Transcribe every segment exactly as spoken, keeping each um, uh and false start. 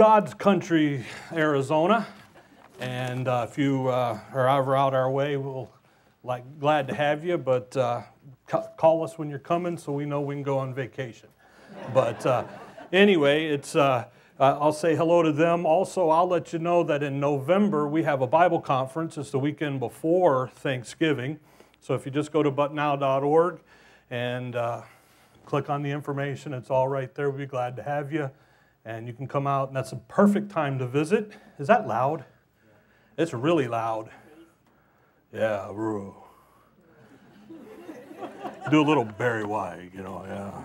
God's country, Arizona, and uh, if you uh, are ever out our way, we'll like glad to have you, but uh, call us when you're coming so we know we can go on vacation. But uh, anyway, it's uh, I'll say hello to them. Also, I'll let you know that in November we have a Bible conference. It's the weekend before Thanksgiving, so if you just go to but now dot org and uh, click on the information, it's all right there. We'll be glad to have you. And you can come out, and that's a perfect time to visit. Is that loud? It's really loud. Yeah, roo. Do a little Barry White, you know, yeah.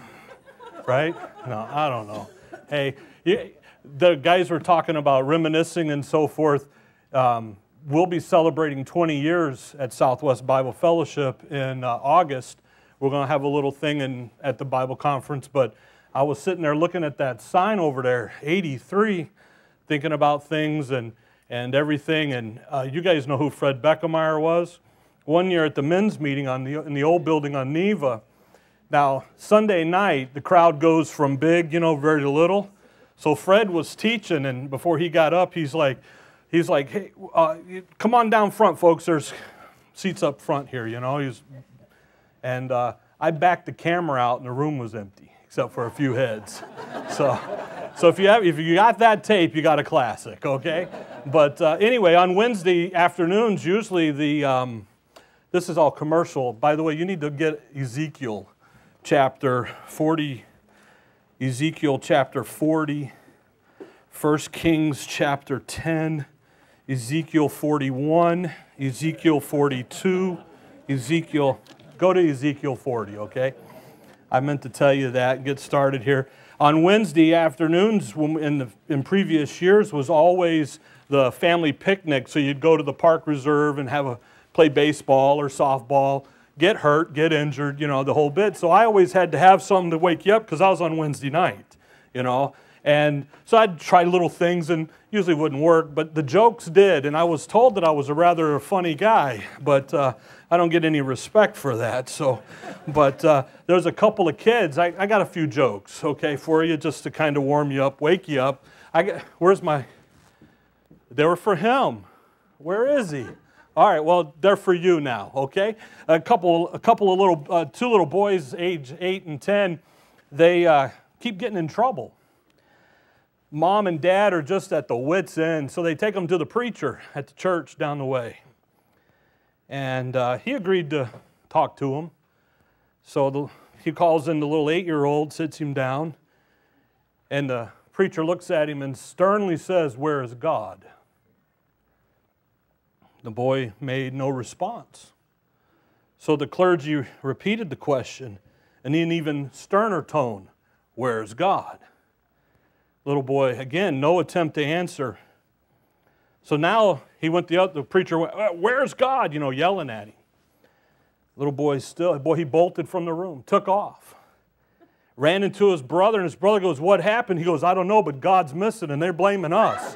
Right? No, I don't know. Hey, you, the guys were talking about reminiscing and so forth. Um, we'll be celebrating twenty years at Southwest Bible Fellowship in uh, August. We're going to have a little thing in, at the Bible conference, but I was sitting there looking at that sign over there, eighty-three, thinking about things and, and everything. And uh, you guys know who Fred Beckemeyer was? One year at the men's meeting on the, in the old building on Neva. Now, Sunday night, the crowd goes from big, you know, very little. So Fred was teaching, and before he got up, he's like, he's like, hey, uh, come on down front, folks. There's seats up front here, you know. He's, and uh, I backed the camera out, and the room was empty, except for a few heads. So, so if you have, if you got that tape, you got a classic, okay? But uh, anyway, on Wednesday afternoons, usually the, um, this is all commercial. By the way, you need to get Ezekiel chapter forty, Ezekiel chapter forty, First Kings chapter ten, Ezekiel forty-one, Ezekiel forty-two, Ezekiel, go to Ezekiel forty, okay? I meant to tell you that and get started here. On Wednesday afternoons in, the, in previous years was always the family picnic, so you'd go to the park reserve and have a play baseball or softball, get hurt, get injured, you know, the whole bit. So I always had to have something to wake you up because I was on Wednesday night, you know. And so I'd try little things and usually wouldn't work, but the jokes did. And I was told that I was a rather funny guy, but uh, I don't get any respect for that. So, but uh, there's a couple of kids. I, I got a few jokes, okay, for you just to kind of warm you up, wake you up. I got, where's my, they were for him. Where is he? All right, well, they're for you now, okay? A couple, a couple of little, uh, two little boys, age eight and ten, they uh, keep getting in trouble. Mom and dad are just at the wit's end, so they take them to the preacher at the church down the way. And uh, he agreed to talk to them. So the, he calls in the little eight-year-old, sits him down, and the preacher looks at him and sternly says, "Where is God?" The boy made no response. So the clergy repeated the question, and in an even sterner tone, "Where is God?" Little boy, again, no attempt to answer. So now he went the the preacher went, "Where's God?" You know, yelling at him. Little boy still, boy, he bolted from the room, took off, ran into his brother, and his brother goes, "What happened?" He goes, "I don't know, but God's missing, and they're blaming us."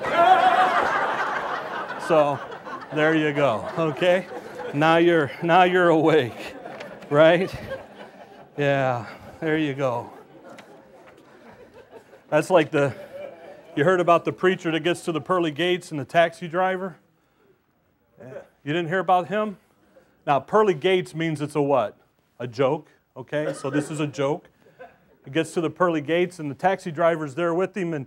So, there you go. Okay, now you're now you're awake, right? Yeah, there you go. That's like the, you heard about the preacher that gets to the pearly gates and the taxi driver? You didn't hear about him? Now, pearly gates means it's a what? A joke, okay? So this is a joke. He gets to the pearly gates and the taxi driver's there with him, and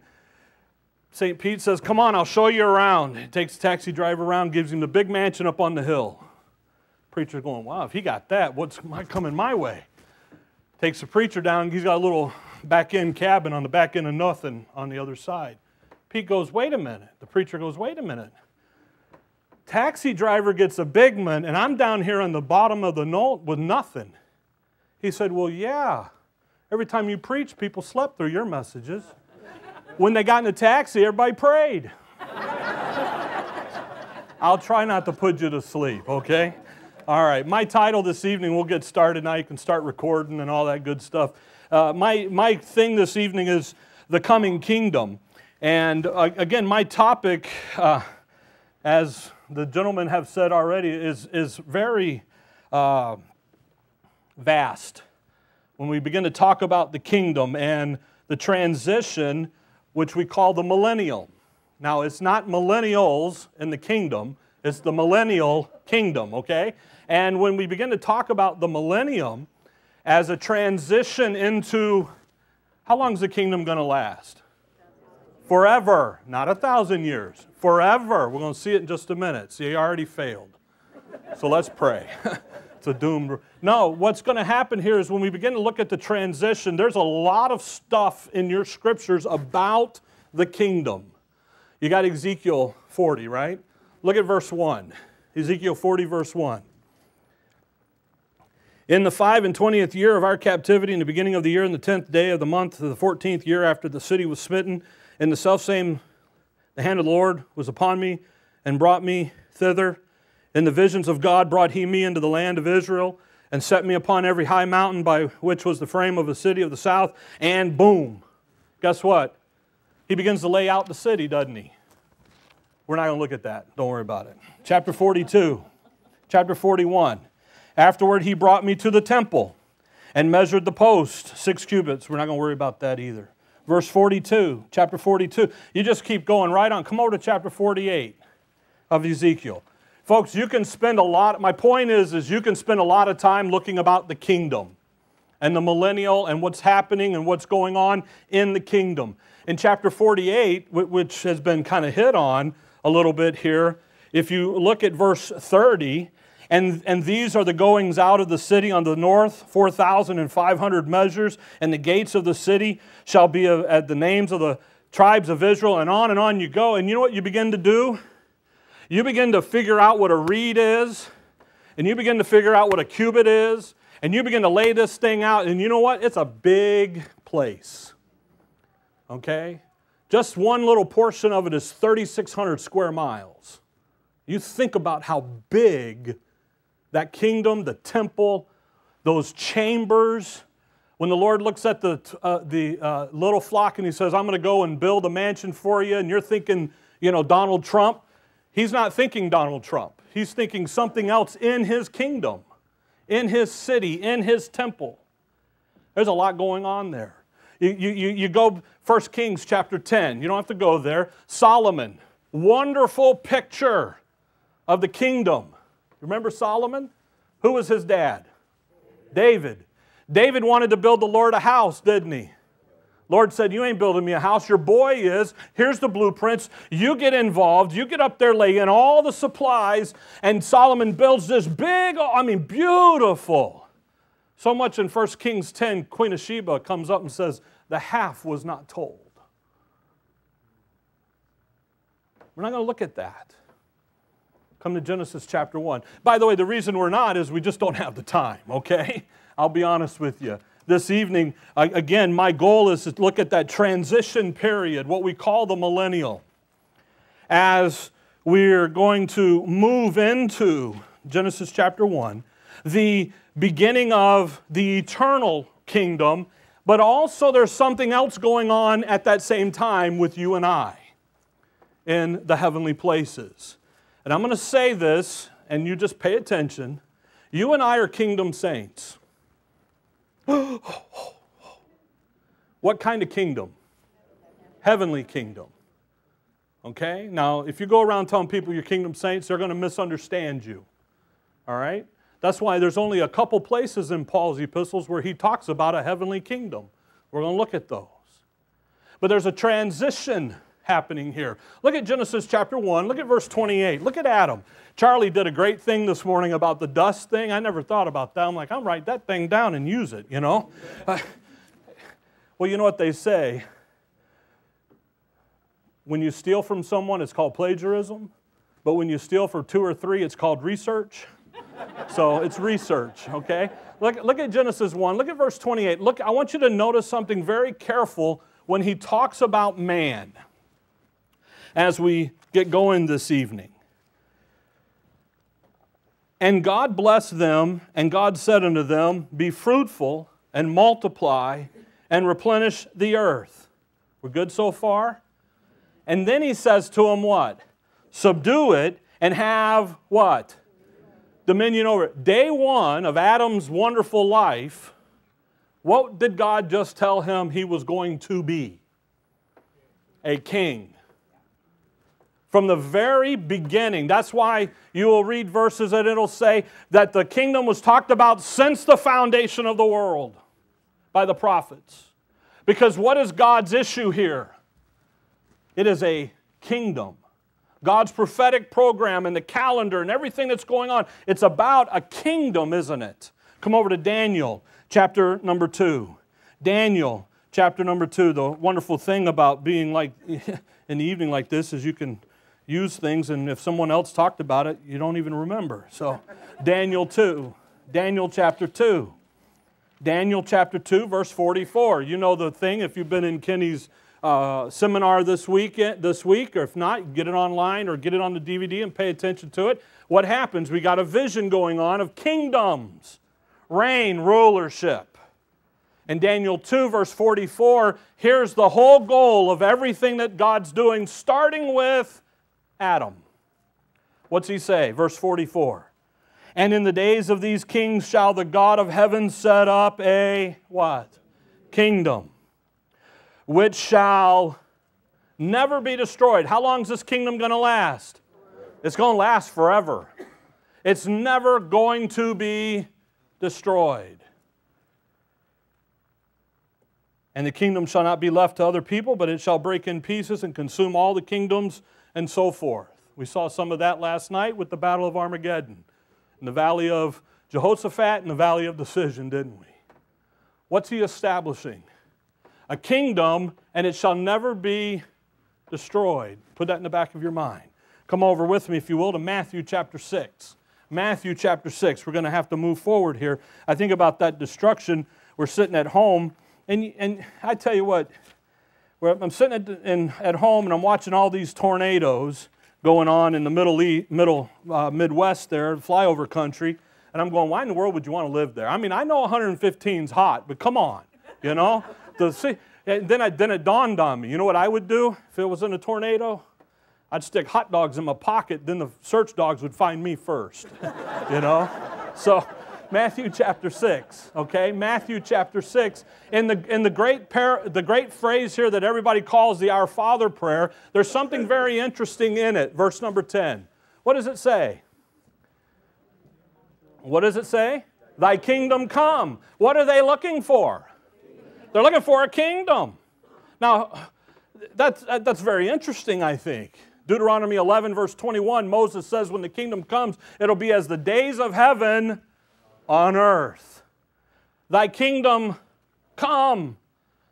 Saint Pete says, "Come on, I'll show you around." He takes the taxi driver around, gives him the big mansion up on the hill. Preacher's going, "Wow, if he got that, what's coming my way?" Takes the preacher down, he's got a little back end cabin on the back end of nothing on the other side. Pete goes, "Wait a minute." The preacher goes, "Wait a minute. Taxi driver gets a big man, and I'm down here on the bottom of the knoll with nothing." He said, "Well, yeah. Every time you preach, people slept through your messages. When they got in the taxi, everybody prayed." I'll try not to put you to sleep, okay? All right, my title this evening, we'll get started now. You can start recording and all that good stuff. Uh, my, my thing this evening is the coming kingdom. And uh, again, my topic, uh, as the gentlemen have said already, is, is very uh, vast. When we begin to talk about the kingdom and the transition which we call the millennial. Now, it's not millennials in the kingdom, it's the millennial kingdom, okay? And when we begin to talk about the millennium as a transition into, how long is the kingdom going to last? Forever, not a thousand years. Forever. We're going to see it in just a minute. See, I already failed. So let's pray. It's a doomed... No, what's going to happen here is when we begin to look at the transition, there's a lot of stuff in your scriptures about the kingdom. You got Ezekiel forty, right? Look at verse one. Ezekiel forty, verse one. In the five and twentieth year of our captivity, in the beginning of the year, in the tenth day of the month, of the fourteenth year after the city was smitten, in the selfsame, the hand of the Lord was upon me and brought me thither. In the visions of God brought he me into the land of Israel and set me upon every high mountain by which was the frame of a city of the south. And boom, guess what? He begins to lay out the city, doesn't he? We're not going to look at that. Don't worry about it. Chapter forty-two, chapter forty-one. Afterward he brought me to the temple and measured the post, six cubits. We're not going to worry about that either. Verse forty-two, chapter forty-two. You just keep going right on. Come over to chapter forty-eight of Ezekiel. Folks, you can spend a lot, my point is, is you can spend a lot of time looking about the kingdom and the millennial and what's happening and what's going on in the kingdom. In chapter forty-eight, which has been kind of hit on a little bit here, if you look at verse thirty, and, and these are the goings out of the city on the north, four thousand five hundred measures, and the gates of the city shall be at the names of the tribes of Israel, and on and on you go. And you know what you begin to do? You begin to figure out what a reed is, and you begin to figure out what a cubit is, and you begin to lay this thing out, and you know what? It's a big place, okay? Just one little portion of it is thirty-six hundred square miles. You think about how big that kingdom, the temple, those chambers. When the Lord looks at the, uh, the uh, little flock and he says, I'm going to go and build a mansion for you, and you're thinking, you know, Donald Trump. He's not thinking Donald Trump. He's thinking something else in his kingdom, in his city, in his temple. There's a lot going on there. You, you, you go First Kings chapter ten. You don't have to go there. Solomon, wonderful picture of the kingdom. Remember Solomon? Who was his dad? David. David wanted to build the Lord a house, didn't he? Lord said, you ain't building me a house. Your boy is. Here's the blueprints. You get involved. You get up there, lay in all the supplies, and Solomon builds this big, I mean, beautiful. So much in First Kings ten, Queen of Sheba comes up and says, the half was not told. We're not going to look at that. Come to Genesis chapter one. By the way, the reason we're not is we just don't have the time, okay? I'll be honest with you. This evening, again, my goal is to look at that transition period, what we call the millennial, as we're going to move into Genesis chapter one, the beginning of the eternal kingdom, but also there's something else going on at that same time with you and I in the heavenly places. And I'm going to say this, and you just pay attention. You and I are kingdom saints. What kind of kingdom? Heavenly kingdom. Okay? Now, if you go around telling people you're kingdom saints, they're going to misunderstand you. All right? That's why there's only a couple places in Paul's epistles where he talks about a heavenly kingdom. We're going to look at those. But there's a transition happening here. Look at Genesis chapter one. Look at verse twenty-eight. Look at Adam. Charlie did a great thing this morning about the dust thing. I never thought about that. I'm like, I'll write that thing down and use it, you know. Uh, well, you know what they say? When you steal from someone, it's called plagiarism. But when you steal for two or three, it's called research. So it's research, okay? Look, look at Genesis one. Look at verse twenty-eight. Look, I want you to notice something very careful when he talks about man. As we get going this evening. And God blessed them, and God said unto them, be fruitful, and multiply, and replenish the earth. We're good so far? And then he says to them what? Subdue it, and have what? Dominion over it. Day one of Adam's wonderful life, what did God just tell him he was going to be? a king. From the very beginning. That's why you will read verses and it'll say that the kingdom was talked about since the foundation of the world by the prophets. Because what is God's issue here? It is a kingdom. God's prophetic program and the calendar and everything that's going on, it's about a kingdom, isn't it? Come over to Daniel chapter number two. Daniel chapter number two. The wonderful thing about being like in the evening like this is you can use things, and if someone else talked about it, you don't even remember. So Daniel two. Daniel chapter two. Daniel chapter two, verse forty-four. You know the thing, if you've been in Kenny's Uh, seminar this week, this week, or if not, get it online or get it on the D V D and pay attention to it. What happens? We got a vision going on of kingdoms, reign, rulership. In Daniel two, verse forty-four, here's the whole goal of everything that God's doing, starting with Adam. What's he say? Verse forty-four. And in the days of these kings shall the God of heaven set up a, what? Kingdom, which shall never be destroyed. How long is this kingdom going to last? It's going to last forever. It's never going to be destroyed. And the kingdom shall not be left to other people, but it shall break in pieces and consume all the kingdoms and so forth. We saw some of that last night with the Battle of Armageddon in the valley of Jehoshaphat and the valley of decision, didn't we? What's he establishing? A kingdom, and it shall never be destroyed. Put that in the back of your mind. Come over with me, if you will, to Matthew chapter six. Matthew chapter six. We're going to have to move forward here. I think about that destruction. We're sitting at home, and, and I tell you what, I'm sitting at, in, at home, and I'm watching all these tornadoes going on in the Middle East, middle, uh, Midwest there, flyover country, and I'm going, why in the world would you want to live there? I mean, I know one fifteen's hot, but come on, you know? The sea. And then, I, then it dawned on me, you know what I would do if it was in a tornado? I'd stick hot dogs in my pocket, then the search dogs would find me first, you know? So Matthew chapter six, okay? Matthew chapter six, in the, in the, great par, the great phrase here that everybody calls the Our Father prayer, there's something very interesting in it, verse number ten. What does it say? What does it say? Thy kingdom come. What are they looking for? They're looking for a kingdom. Now, that's, that's very interesting, I think. Deuteronomy eleven, verse twenty-one, Moses says when the kingdom comes, it'll be as the days of heaven on earth. Thy kingdom come.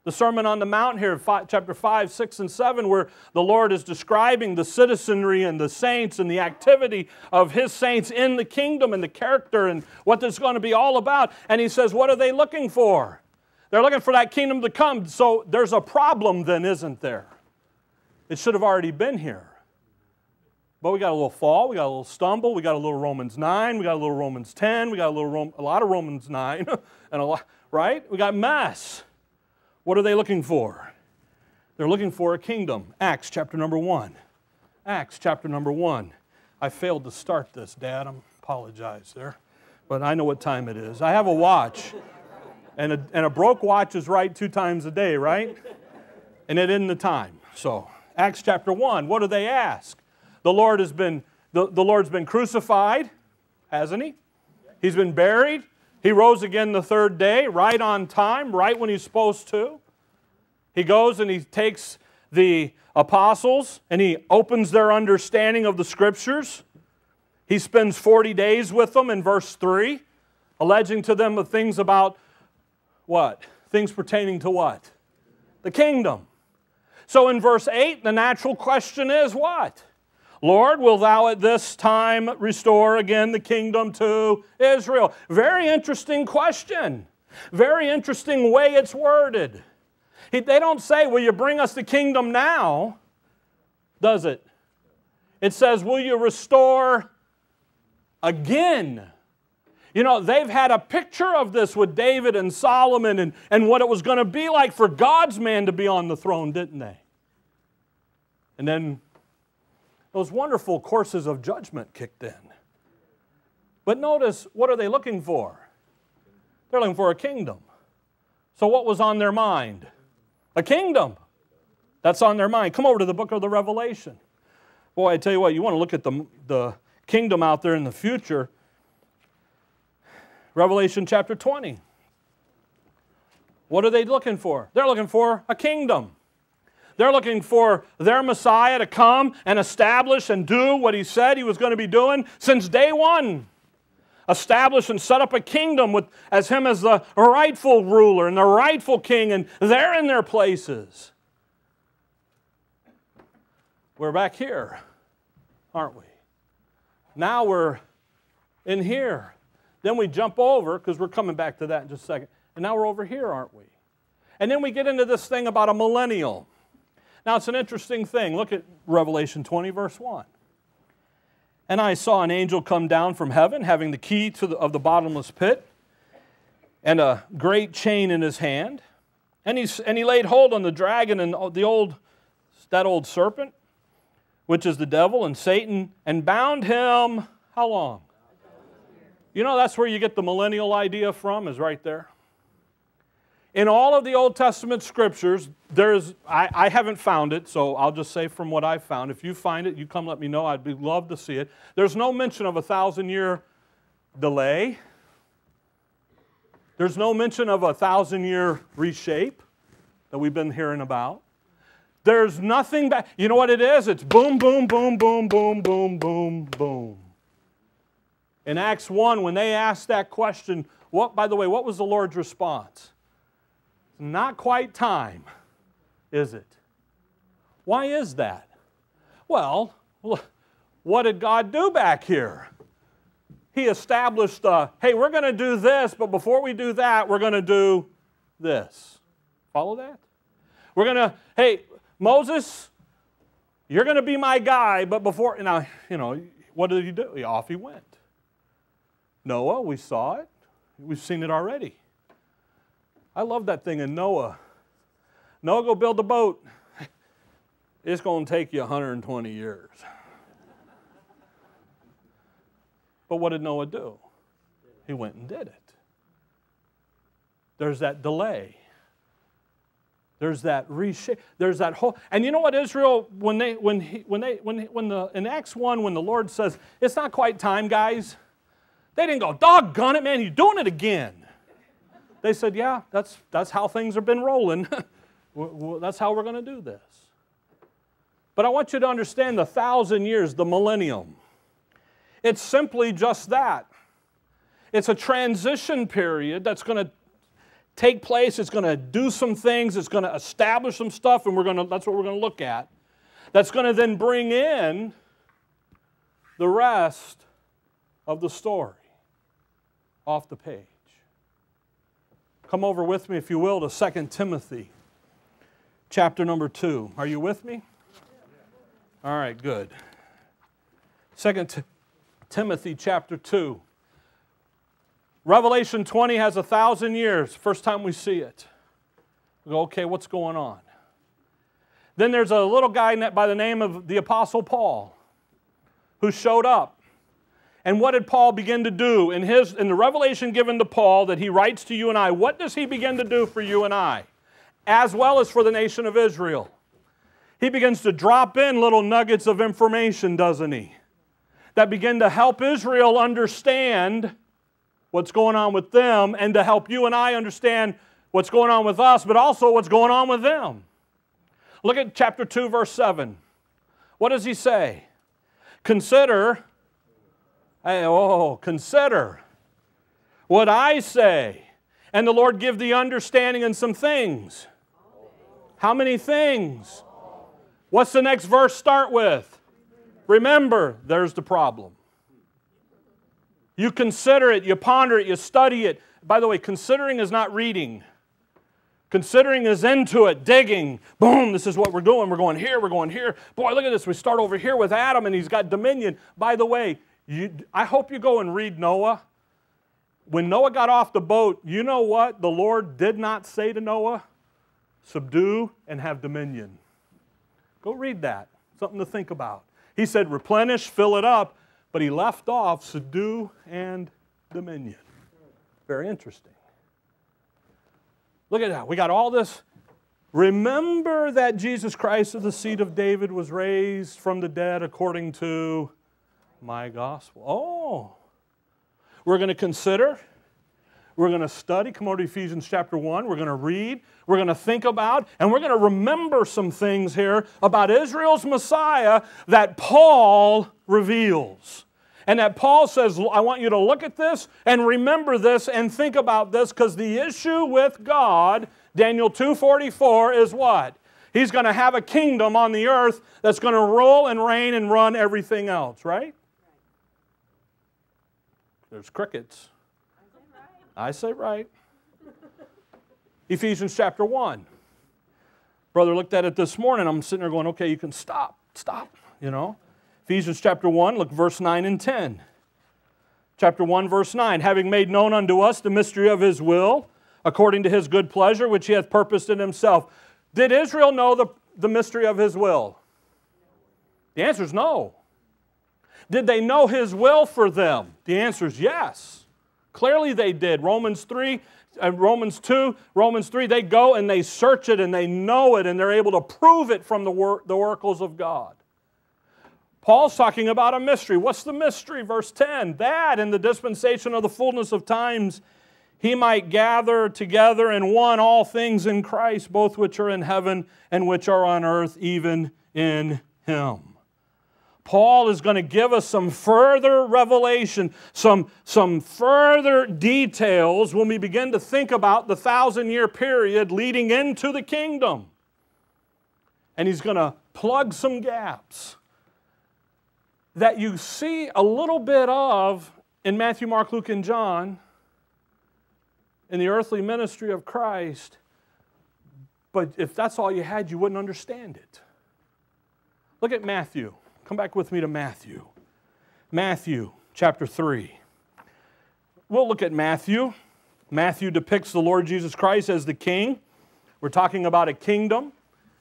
The Sermon on the Mount here, five, chapter five, six, and seven, where the Lord is describing the citizenry and the saints and the activity of His saints in the kingdom and the character and what it's going to be all about. And He says, what are they looking for? They're looking for that kingdom to come, so there's a problem then, isn't there? It should have already been here. But we got a little fall, we got a little stumble, we got a little Romans nine, we got a little Romans ten, we got a little Rom a lot of Romans nine, and a lot, right? We got mess. What are they looking for? They're looking for a kingdom. Acts chapter number one. Acts chapter number one. I failed to start this, Dad. I apologize there. But I know what time it is. I have a watch. And a, and a broke watch is right two times a day, right? And it isn't the time. So, Acts chapter one, what do they ask? The Lord has been, the, the Lord's been crucified, hasn't He? He's been buried. He rose again the third day, right on time, right when He's supposed to. He goes and He takes the apostles and He opens their understanding of the Scriptures. He spends forty days with them in verse three, alleging to them the things about what? Things pertaining to what? The kingdom. So in verse eight, the natural question is what? Lord, will Thou at this time restore again the kingdom to Israel? Very interesting question. Very interesting way it's worded. They don't say, will You bring us the kingdom now? Does it? It says, will You restore again? You know, they've had a picture of this with David and Solomon and, and what it was going to be like for God's man to be on the throne, didn't they? And then those wonderful courses of judgment kicked in. But notice, what are they looking for? They're looking for a kingdom. So what was on their mind? A kingdom. That's on their mind. Come over to the book of the Revelation. Boy, I tell you what, you want to look at the, the kingdom out there in the future. Revelation chapter twenty. What are they looking for? They're looking for a kingdom. They're looking for their Messiah to come and establish and do what he said he was going to be doing since day one. Establish and set up a kingdom with as him as the rightful ruler and the rightful king, and they're in their places. We're back here, aren't we? Now we're in here. Then we jump over, because we're coming back to that in just a second. And now we're over here, aren't we? And then we get into this thing about a millennial. Now it's an interesting thing. Look at Revelation twenty, verse one. And I saw an angel come down from heaven, having the key to the, of the bottomless pit, and a great chain in his hand. And he, and he laid hold on the dragon and the old, that old serpent, which is the devil and Satan, and bound him, how long? You know, that's where you get the millennial idea from, is right there. In all of the Old Testament scriptures, there's, I, I haven't found it, so I'll just say from what I've found. If you find it, you come let me know. I'd be, love to see it. There's no mention of a thousand-year delay. There's no mention of a thousand-year reshape that we've been hearing about. There's nothing back. You know what it is? It's boom, boom, boom, boom, boom, boom, boom, boom. In Acts one, when they asked that question, what, by the way, what was the Lord's response? Not quite time, is it? Why is that? Well, what did God do back here? He established, a, hey, we're going to do this, but before we do that, we're going to do this. Follow that? We're going to, hey, Moses, you're going to be my guy, but before, now, you know, what did he do? Off he went. Noah, we saw it. We've seen it already. I love that thing in Noah. Noah, go build a boat. It's going to take you one hundred twenty years. But what did Noah do? He went and did it. There's that delay. There's that reshape. There's that whole. And you know what, Israel, when they, when he, when they, when when the in Acts one, when the Lord says it's not quite time, guys, they didn't go, doggone it, man, you're doing it again. They said, yeah, that's, that's how things have been rolling. That's how we're going to do this. But I want you to understand the thousand years, the millennium. It's simply just that. It's a transition period that's going to take place. It's going to do some things. It's going to establish some stuff, and we're going to, that's what we're going to look at. That's going to then bring in the rest of the story off the page. Come over with me, if you will, to Second Timothy, chapter number two. Are you with me? All right, good. Second Timothy, chapter two. Revelation twenty has a thousand years. First time we see it. We go, okay, what's going on? Then there's a little guy by the name of the Apostle Paul who showed up. And what did Paul begin to do? In, his, in the revelation given to Paul that he writes to you and I, what does he begin to do for you and I, as well as for the nation of Israel? He begins to drop in little nuggets of information, doesn't he, that begin to help Israel understand what's going on with them and to help you and I understand what's going on with us, but also what's going on with them. Look at chapter two, verse seven. What does he say? Consider... Hey, oh, consider what I say, and the Lord give thee understanding in some things. How many things? What's the next verse start with? Remember, there's the problem. You consider it, you ponder it, you study it. By the way, considering is not reading. Considering is into it, digging. Boom, this is what we're doing. We're going here, we're going here. Boy, look at this. We start over here with Adam, and he's got dominion. By the way, You, I hope you go and read Noah. When Noah got off the boat, you know what? The Lord did not say to Noah, subdue and have dominion. Go read that. Something to think about. He said, replenish, fill it up. But he left off subdue and dominion. Very interesting. Look at that. We got all this Remember that Jesus Christ of the seed of David was raised from the dead according to my gospel. Oh, we're going to consider, we're going to study. Come over to Ephesians chapter one. We're going to read, we're going to think about, and we're going to remember some things here about Israel's Messiah that Paul reveals. And that Paul says, I want you to look at this and remember this and think about this, because the issue with God, Daniel two forty-four, is what? He's going to have a kingdom on the earth that's going to rule and reign and run everything else, right? There's crickets. I say right. Ephesians chapter one. Brother looked at it this morning. I'm sitting there going, okay, you can stop, stop, you know. Ephesians chapter one, look verse nine and ten. Chapter one, verse nine. Having made known unto us the mystery of His will, according to His good pleasure, which He hath purposed in Himself. Did Israel know the, the mystery of His will? The answer is no. Did they know His will for them? The answer is yes. Clearly they did. Romans three, uh, Romans two, Romans three, they go and they search it and they know it and they're able to prove it from the, wor the oracles of God. Paul's talking about a mystery. What's the mystery? Verse ten, that in the dispensation of the fullness of times He might gather together in one all things in Christ, both which are in heaven and which are on earth, even in Him. Paul is going to give us some further revelation, some, some further details when we begin to think about the thousand-year period leading into the kingdom. And he's going to plug some gaps that you see a little bit of in Matthew, Mark, Luke, and John in the earthly ministry of Christ, but if that's all you had, you wouldn't understand it. Look at Matthew. Come back with me to Matthew. Matthew chapter three. We'll look at Matthew. Matthew depicts the Lord Jesus Christ as the king. We're talking about a kingdom.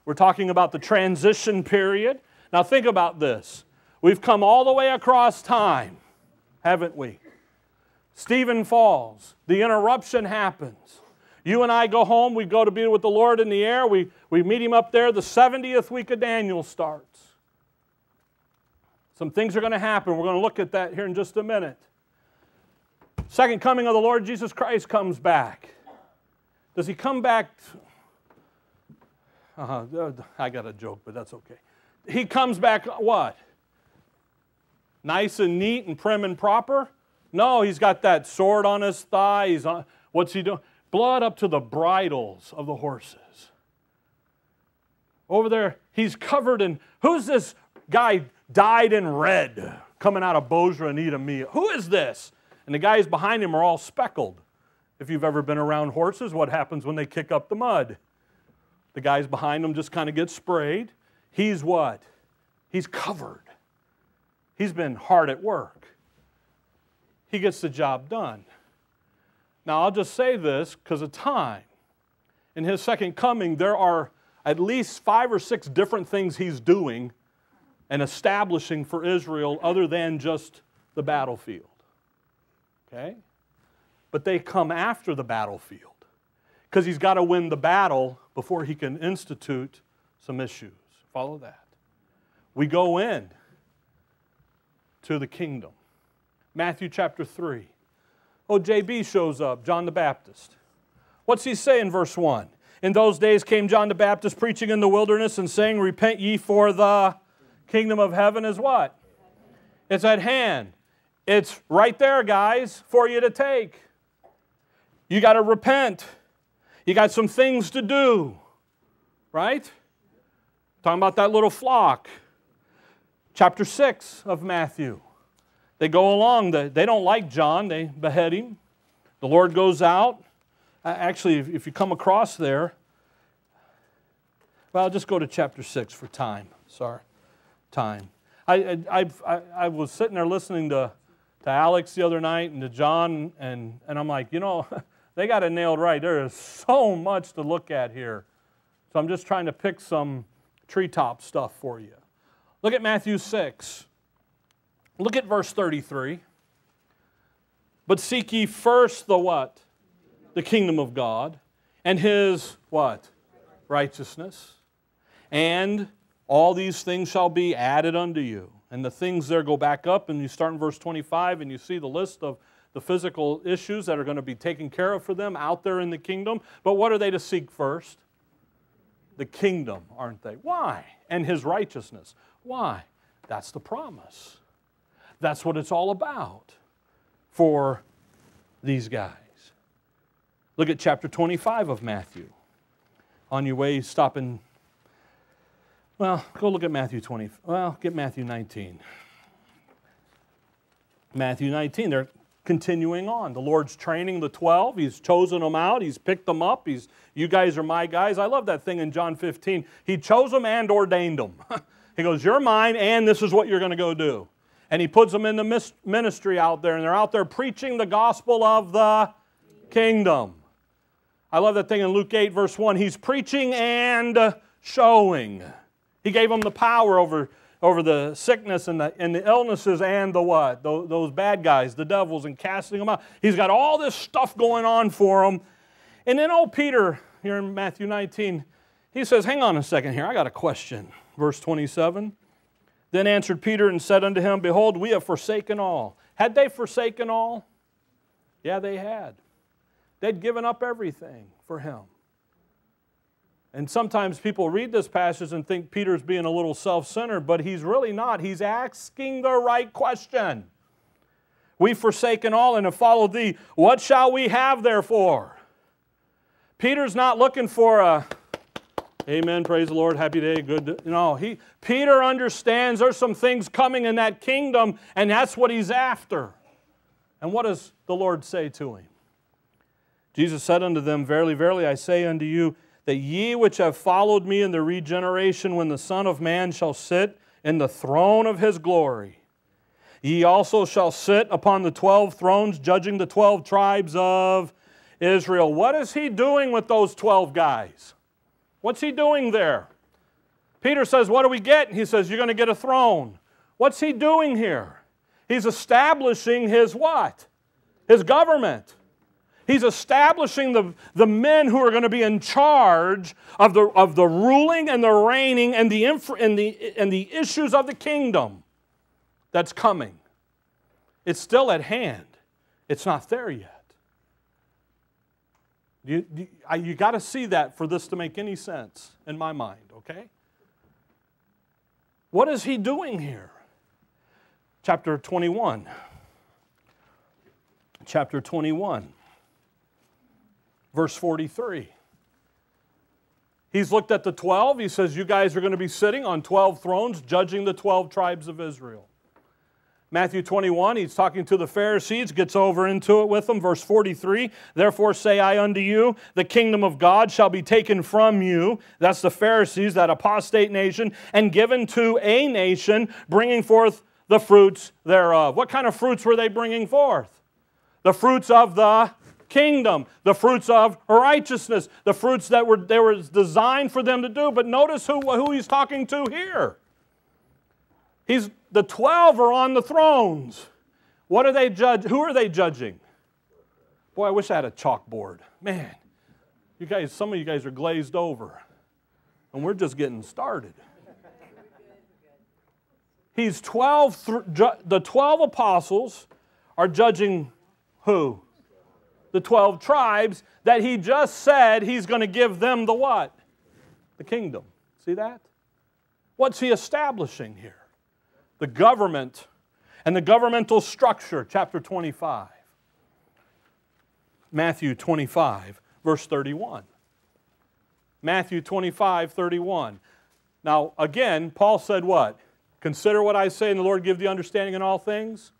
We're talking about the transition period. Now think about this. We've come all the way across time, haven't we? Stephen falls. The interruption happens. You and I go home. We go to be with the Lord in the air. We, we meet Him up there. The seventieth week of Daniel starts. Some things are going to happen. We're going to look at that here in just a minute. Second coming of the Lord Jesus Christ comes back. Does He come back? Uh-huh. I got a joke, but that's okay. He comes back what? Nice and neat and prim and proper? No, he's got that sword on his thigh. He's on, what's he doing? Blood up to the bridles of the horses. Over there, he's covered in, who's this guy dyed in red coming out of Bozrah and Edomia? Who is this? And the guys behind him are all speckled. If you've ever been around horses, what happens when they kick up the mud? The guys behind them just kind of get sprayed. He's what? He's covered. He's been hard at work. He gets the job done. Now, I'll just say this because of time. In His second coming, there are at least five or six different things He's doing and establishing for Israel other than just the battlefield. Okay? But they come after the battlefield because He's got to win the battle before He can institute some issues. Follow that. We go in to the kingdom. Matthew chapter three. Oh, J B shows up, John the Baptist. What's he say in verse one? In those days came John the Baptist preaching in the wilderness and saying, repent ye, for the kingdom of heaven is what? It's at hand. It's right there, guys, for you to take. You got to repent. You got some things to do. Right? Talking about that little flock. Chapter six of Matthew. They go along. They, they don't like John. They behead him. The Lord goes out. Uh, actually, if, if you come across there, well, I'll just go to chapter six for time. Sorry. Time. I, I, I, I was sitting there listening to, to Alex the other night and to John, and, and I'm like, you know, they got it nailed right. There is so much to look at here. So I'm just trying to pick some treetop stuff for you. Look at Matthew six. Look at verse thirty-three. But seek ye first the what? The kingdom of God and His what? righteousness, and all these things shall be added unto you. And the things there go back up, and you start in verse twenty-five, and you see the list of the physical issues that are going to be taken care of for them out there in the kingdom. But what are they to seek first? The kingdom, aren't they? Why? And His righteousness. Why? That's the promise. That's what it's all about for these guys. Look at chapter twenty-five of Matthew. On your way, stop and... Well, go look at Matthew twenty. Well, get Matthew nineteen. Matthew nineteen, they're continuing on. The Lord's training the twelve. He's chosen them out. He's picked them up. He's, you guys are my guys. I love that thing in John fifteen. He chose them and ordained them. He goes, you're mine, and this is what you're going to go do. And He puts them in the ministry out there, and they're out there preaching the gospel of the kingdom. I love that thing in Luke eight, verse one. He's preaching and showing. He gave them the power over, over the sickness and the, and the illnesses and the what? Those, those bad guys, the devils, and casting them out. He's got all this stuff going on for them. And then old Peter, here in Matthew nineteen, he says, hang on a second here, I got a question. Verse twenty-seven, then answered Peter and said unto him, behold, we have forsaken all. Had they forsaken all? Yeah, they had. They'd given up everything for Him. And sometimes people read this passage and think Peter's being a little self-centered, but he's really not. He's asking the right question. We've forsaken all and have followed Thee. What shall we have therefore? Peter's not looking for a, amen, praise the Lord, happy day, good. No, he, Peter understands there's some things coming in that kingdom, and that's what he's after. And what does the Lord say to him? Jesus said unto them, verily, verily, I say unto you, that ye which have followed Me in the regeneration, when the Son of Man shall sit in the throne of His glory, ye also shall sit upon the twelve thrones, judging the twelve tribes of Israel. What is He doing with those twelve guys? What's He doing there? Peter says, what do we get? And He says, you're going to get a throne. What's He doing here? He's establishing His what? His government. He's establishing the, the men who are going to be in charge of the, of the ruling and the reigning and the, inf and, the, and the issues of the kingdom that's coming. It's still at hand. It's not there yet. You, you, you got to see that for this to make any sense in my mind, okay? What is He doing here? Chapter twenty-one. Chapter twenty-one. Verse forty-three, He's looked at the twelve. He says, you guys are going to be sitting on twelve thrones, judging the twelve tribes of Israel. Matthew twenty-one, He's talking to the Pharisees, gets over into it with them. Verse forty-three, therefore say I unto you, the kingdom of God shall be taken from you, that's the Pharisees, that apostate nation, and given to a nation, bringing forth the fruits thereof. What kind of fruits were they bringing forth? The fruits of the kingdom, the fruits of righteousness, the fruits that were, they were designed for them to do. But notice who, who He's talking to here. He's, the twelve are on the thrones. What are they judge? Who are they judging? Boy, I wish I had a chalkboard. Man, you guys, some of you guys are glazed over, and we're just getting started. He's twelve, the twelve apostles are judging who? The twelve tribes that He just said He's going to give them the what? The kingdom. See that? What's He establishing here? The government and the governmental structure. Chapter twenty-five. Matthew twenty-five, verse thirty-one. Matthew twenty-five, thirty-one. Now, again, Paul said what? Consider what I say, and the Lord give thee understanding in all things.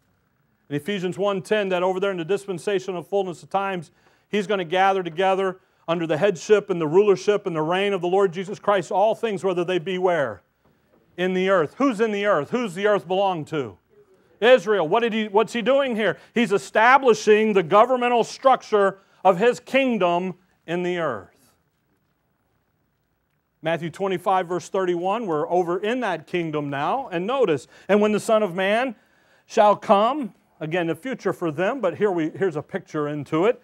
In Ephesians one ten, that over there in the dispensation of fullness of times, He's going to gather together under the headship and the rulership and the reign of the Lord Jesus Christ, all things, whether they be where? In the earth. Who's in the earth? Who's the earth belong to? Israel. What did he, what's He doing here? He's establishing the governmental structure of His kingdom in the earth. Matthew twenty-five, verse thirty-one, we're over in that kingdom now. And notice, and when the Son of Man shall come... Again, the future for them, but here we, here's a picture into it.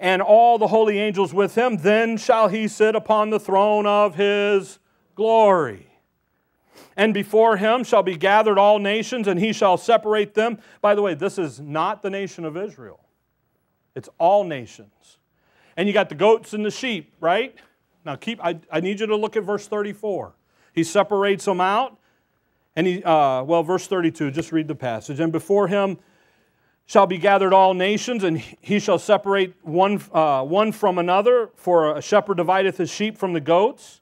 and all the holy angels with him, then shall he sit upon the throne of his glory. And before him shall be gathered all nations, and he shall separate them. By the way, this is not the nation of Israel. It's all nations. And you got the goats and the sheep, right? Now keep, I, I need you to look at verse thirty-four. He separates them out. And he, uh, well, verse thirty-two, just read the passage. And before him shall be gathered all nations, and he shall separate one, uh, one from another, for a shepherd divideth his sheep from the goats,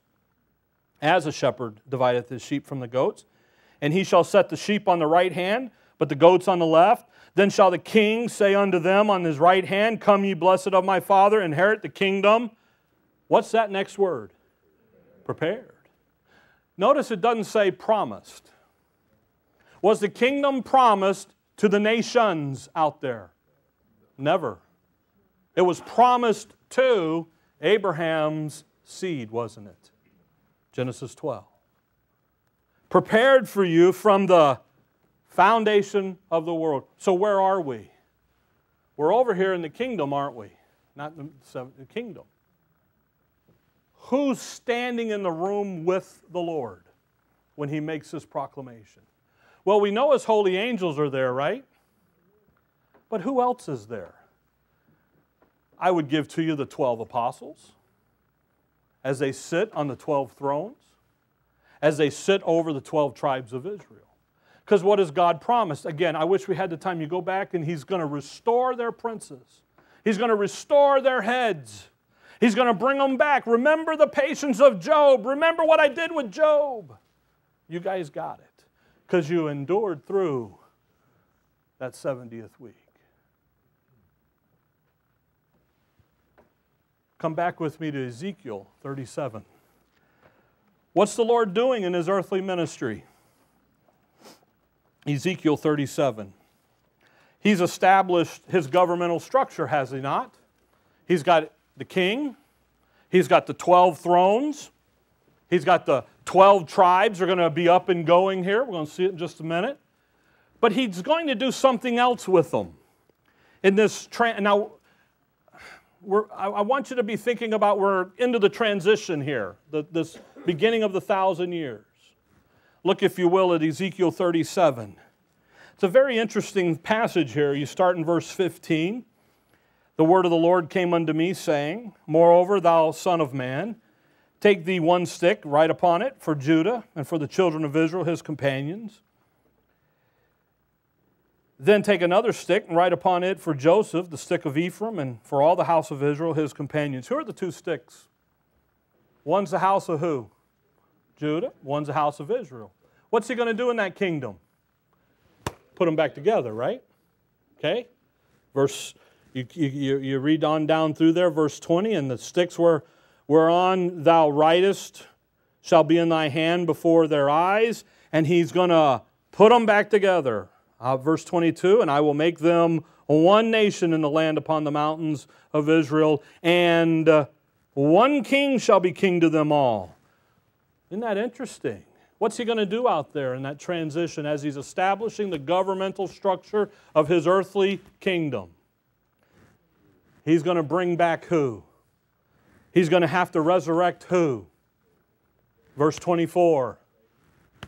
as a shepherd divideth his sheep from the goats. And he shall set the sheep on the right hand, but the goats on the left. Then shall the king say unto them on his right hand, Come ye blessed of my Father, inherit the kingdom. What's that next word? Prepared. Notice it doesn't say promised. Was the kingdom promised to the nations out there? Never. It was promised to Abraham's seed, wasn't it? Genesis twelve. Prepared for you from the foundation of the world. So where are we? We're over here in the kingdom, aren't we? Not the kingdom. Who's standing in the room with the Lord when He makes this proclamation? Well, we know His holy angels are there, right? But who else is there? I would give to you the twelve apostles as they sit on the twelve thrones, as they sit over the twelve tribes of Israel. Because what has God promised? Again, I wish we had the time. You go back and He's going to restore their princes. He's going to restore their heads. He's going to bring them back. Remember the patience of Job. Remember what I did with Job. You guys got it. Because you endured through that seventieth week. Come back with me to Ezekiel thirty-seven. What's the Lord doing in His earthly ministry? Ezekiel thirty-seven. He's established His governmental structure, has He not? He's got the king. He's got the twelve thrones. He's got the twelve tribes are going to be up and going here. We're going to see it in just a minute. But He's going to do something else with them. In this tra now, we're, I, I want you to be thinking about we're into the transition here, the, this beginning of the thousand years. Look, if you will, at Ezekiel thirty-seven. It's a very interesting passage here. You start in verse fifteen. The word of the Lord came unto me, saying, Moreover, thou son of man, take thee one stick, write upon it, for Judah and for the children of Israel, his companions. Then take another stick and write upon it for Joseph, the stick of Ephraim, and for all the house of Israel, his companions. Who are the two sticks? One's the house of who? Judah. One's the house of Israel. What's He going to do in that kingdom? Put them back together, right? Okay? Verse, you, you, you read on down through there, verse twenty, and the sticks were... Whereon thou writest shall be in thy hand before their eyes. And He's going to put them back together. Uh, verse twenty-two, and I will make them one nation in the land upon the mountains of Israel, and uh, one king shall be king to them all. Isn't that interesting? What's He going to do out there in that transition as He's establishing the governmental structure of His earthly kingdom? He's going to bring back who? He's going to have to resurrect who? Verse twenty-four.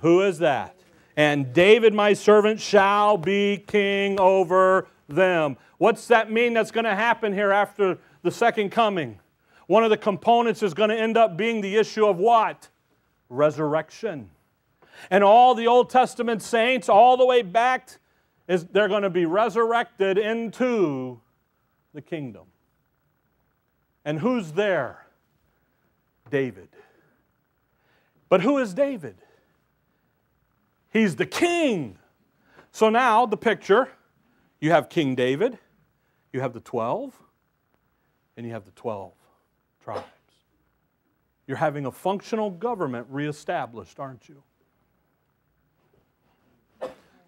Who is that? And David my servant shall be king over them. What's that mean that's going to happen here after the second coming? One of the components is going to end up being the issue of what? Resurrection. And all the Old Testament saints all the way back, is they're going to be resurrected into the kingdom. And who's there? David. But who is David? He's the king. So now the picture, you have King David, you have the twelve, and you have the twelve tribes. You're having a functional government reestablished, aren't you?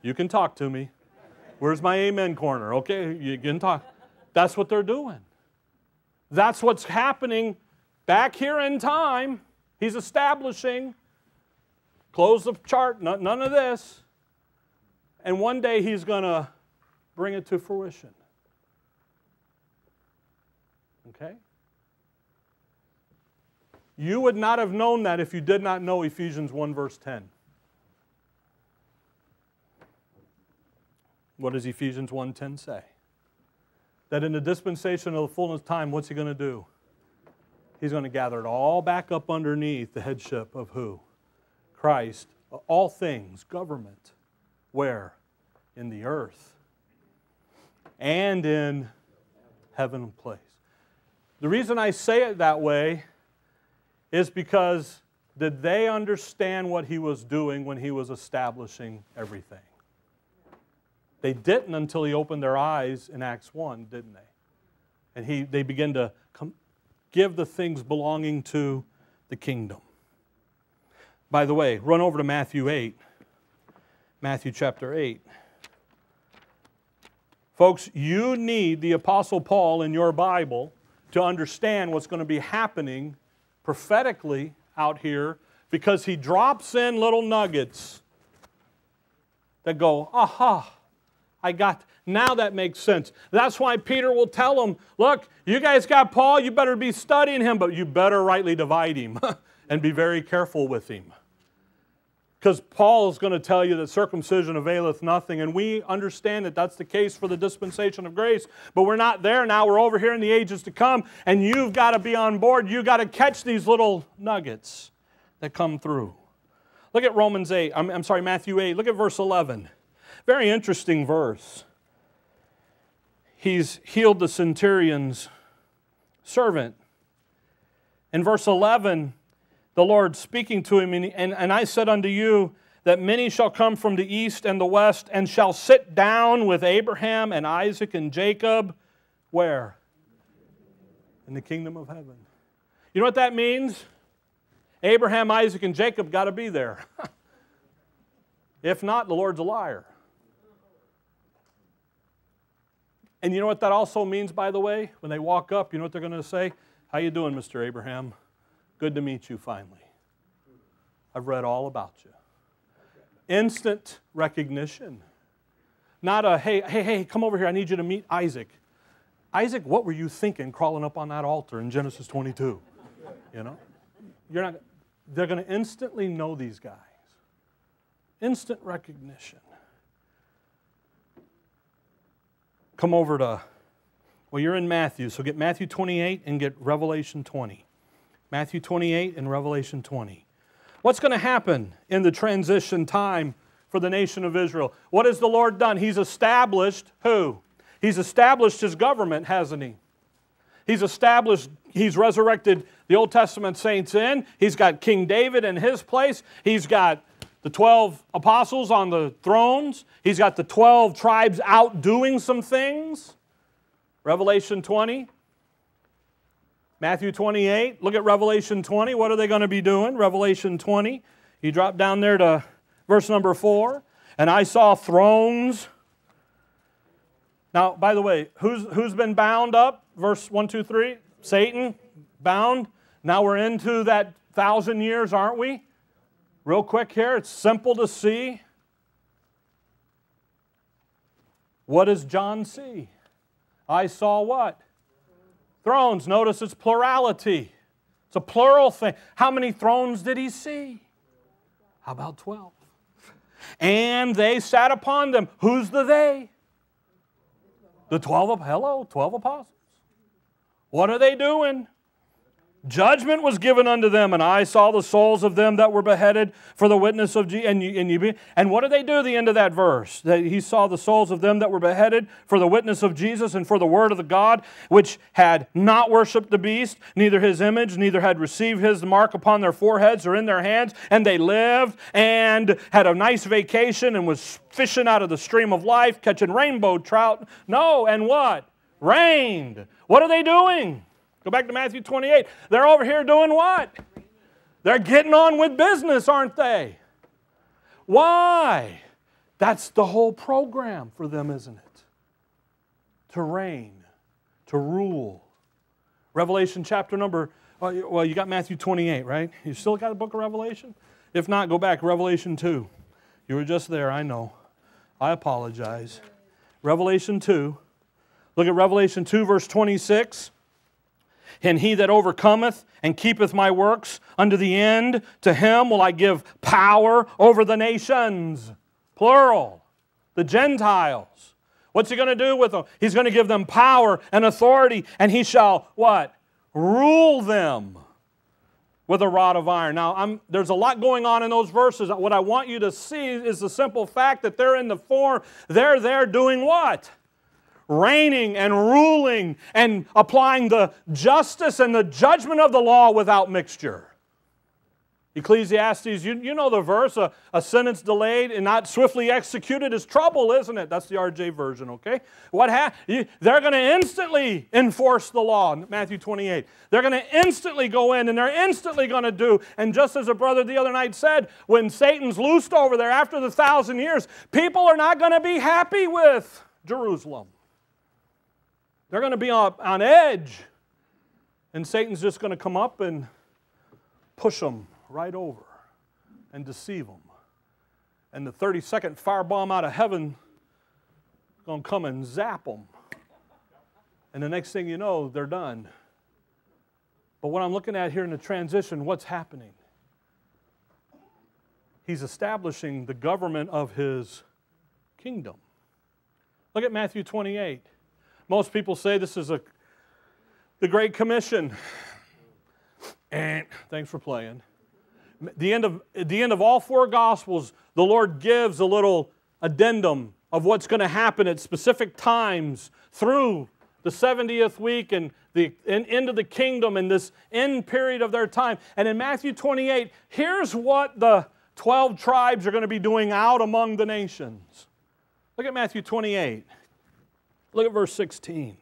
You can talk to me. Where's my amen corner? Okay, you can talk. That's what they're doing. That's what's happening back here in time. He's establishing, close the chart, none of this. And one day He's going to bring it to fruition. Okay? You would not have known that if you did not know Ephesians one verse ten. What does Ephesians one ten say? That in the dispensation of the fullness of time, what's he going to do? He's going to gather it all back up underneath the headship of who? Christ. All things, government. Where? In the earth. And in heavenly place. The reason I say it that way is because did they understand what he was doing when he was establishing everything? They didn't until he opened their eyes in Acts one, didn't they? And he, they began to come, give the things belonging to the kingdom. By the way, run over to Matthew eight. Matthew chapter eight. Folks, you need the Apostle Paul in your Bible to understand what's going to be happening prophetically out here, because he drops in little nuggets that go, aha. I got, now that makes sense. That's why Peter will tell him, look, you guys got Paul, you better be studying him, but you better rightly divide him and be very careful with him. Because Paul is going to tell you that circumcision availeth nothing, and we understand that that's the case for the dispensation of grace, but we're not there now, we're over here in the ages to come, and you've got to be on board, you've got to catch these little nuggets that come through. Look at Romans eight, I'm, I'm sorry, Matthew eight, look at verse eleven. Very interesting verse. He's healed the centurion's servant. In verse eleven, the Lord speaking to him, and, and I said unto you that many shall come from the east and the west and shall sit down with Abraham and Isaac and Jacob. Where? In the kingdom of heaven. You know what that means? Abraham, Isaac, and Jacob got to be there. If not, the Lord's a liar. And you know what that also means, by the way? When they walk up, you know what they're going to say? How you doing, Mister Abraham? Good to meet you finally. I've read all about you. Instant recognition. Not a, hey, hey, hey, come over here. I need you to meet Isaac. Isaac, what were you thinking crawling up on that altar in Genesis twenty-two? You know? You're not, they're going to instantly know these guys. Instant recognition. Come over to, well, you're in Matthew, so get Matthew twenty-eight and get Revelation twenty. Matthew twenty-eight and Revelation twenty. What's going to happen in the transition time for the nation of Israel? What has the Lord done? He's established who? He's established His government, hasn't He? He's established, He's resurrected the Old Testament saints in. He's got King David in his place. He's got the twelve apostles on the thrones. He's got the twelve tribes out doing some things. Revelation twenty. Matthew twenty-eight. Look at Revelation twenty. What are they going to be doing? Revelation twenty. You drop down there to verse number four. And I saw thrones. Now, by the way, who's, who's been bound up? Verse one, two, three. Satan, bound. Now we're into that thousand years, aren't we? Real quick here, it's simple to see. What does John see? I saw what? Thrones. Notice it's plurality. It's a plural thing. How many thrones did he see? How about twelve? And they sat upon them. Who's the they? The twelve, hello, twelve apostles. What are they doing? Judgment was given unto them, and I saw the souls of them that were beheaded for the witness of Jesus. And, and, and what do they do at the end of that verse? That he saw the souls of them that were beheaded for the witness of Jesus and for the word of the God, which had not worshipped the beast, neither his image, neither had received his mark upon their foreheads or in their hands. And they lived and had a nice vacation and was fishing out of the stream of life, catching rainbow trout. No, and what? Reigned. What are they doing? Go back to Matthew twenty-eight. They're over here doing what? They're getting on with business, aren't they? Why? That's the whole program for them, isn't it? To reign, to rule. Revelation chapter number, well, you got Matthew twenty-eight, right? You still got the book of Revelation? If not, go back, Revelation two. You were just there, I know. I apologize. Revelation two. Look at Revelation two, verse twenty-six. And he that overcometh and keepeth my works unto the end, to him will I give power over the nations. Plural. The Gentiles. What's he going to do with them? He's going to give them power and authority, and he shall, what? Rule them with a rod of iron. Now, I'm, there's a lot going on in those verses. What I want you to see is the simple fact that they're in the form, they're there doing what? Reigning and ruling and applying the justice and the judgment of the law without mixture. Ecclesiastes, you, you know the verse, a, a sentence delayed and not swiftly executed is trouble, isn't it? That's the R J version, okay? What ha you, they're going to instantly enforce the law, Matthew twenty-eight. They're going to instantly go in and they're instantly going to do. And just as a brother the other night said, when Satan's loosed over there after the thousand years, people are not going to be happy with Jerusalem. They're going to be on, on edge. And Satan's just going to come up and push them right over and deceive them. And the thirty-second firebomb out of heaven is going to come and zap them. And the next thing you know, they're done. But what I'm looking at here in the transition, what's happening? He's establishing the government of his kingdom. Look at Matthew twenty-eight. Most people say this is a, the Great Commission. And thanks for playing. The end of, at the end of all four Gospels, the Lord gives a little addendum of what's going to happen at specific times through the seventieth week and the and end of the kingdom and this end period of their time. And in Matthew twenty-eight, here's what the twelve tribes are going to be doing out among the nations. Look at Matthew twenty-eight. Look at verse sixteen.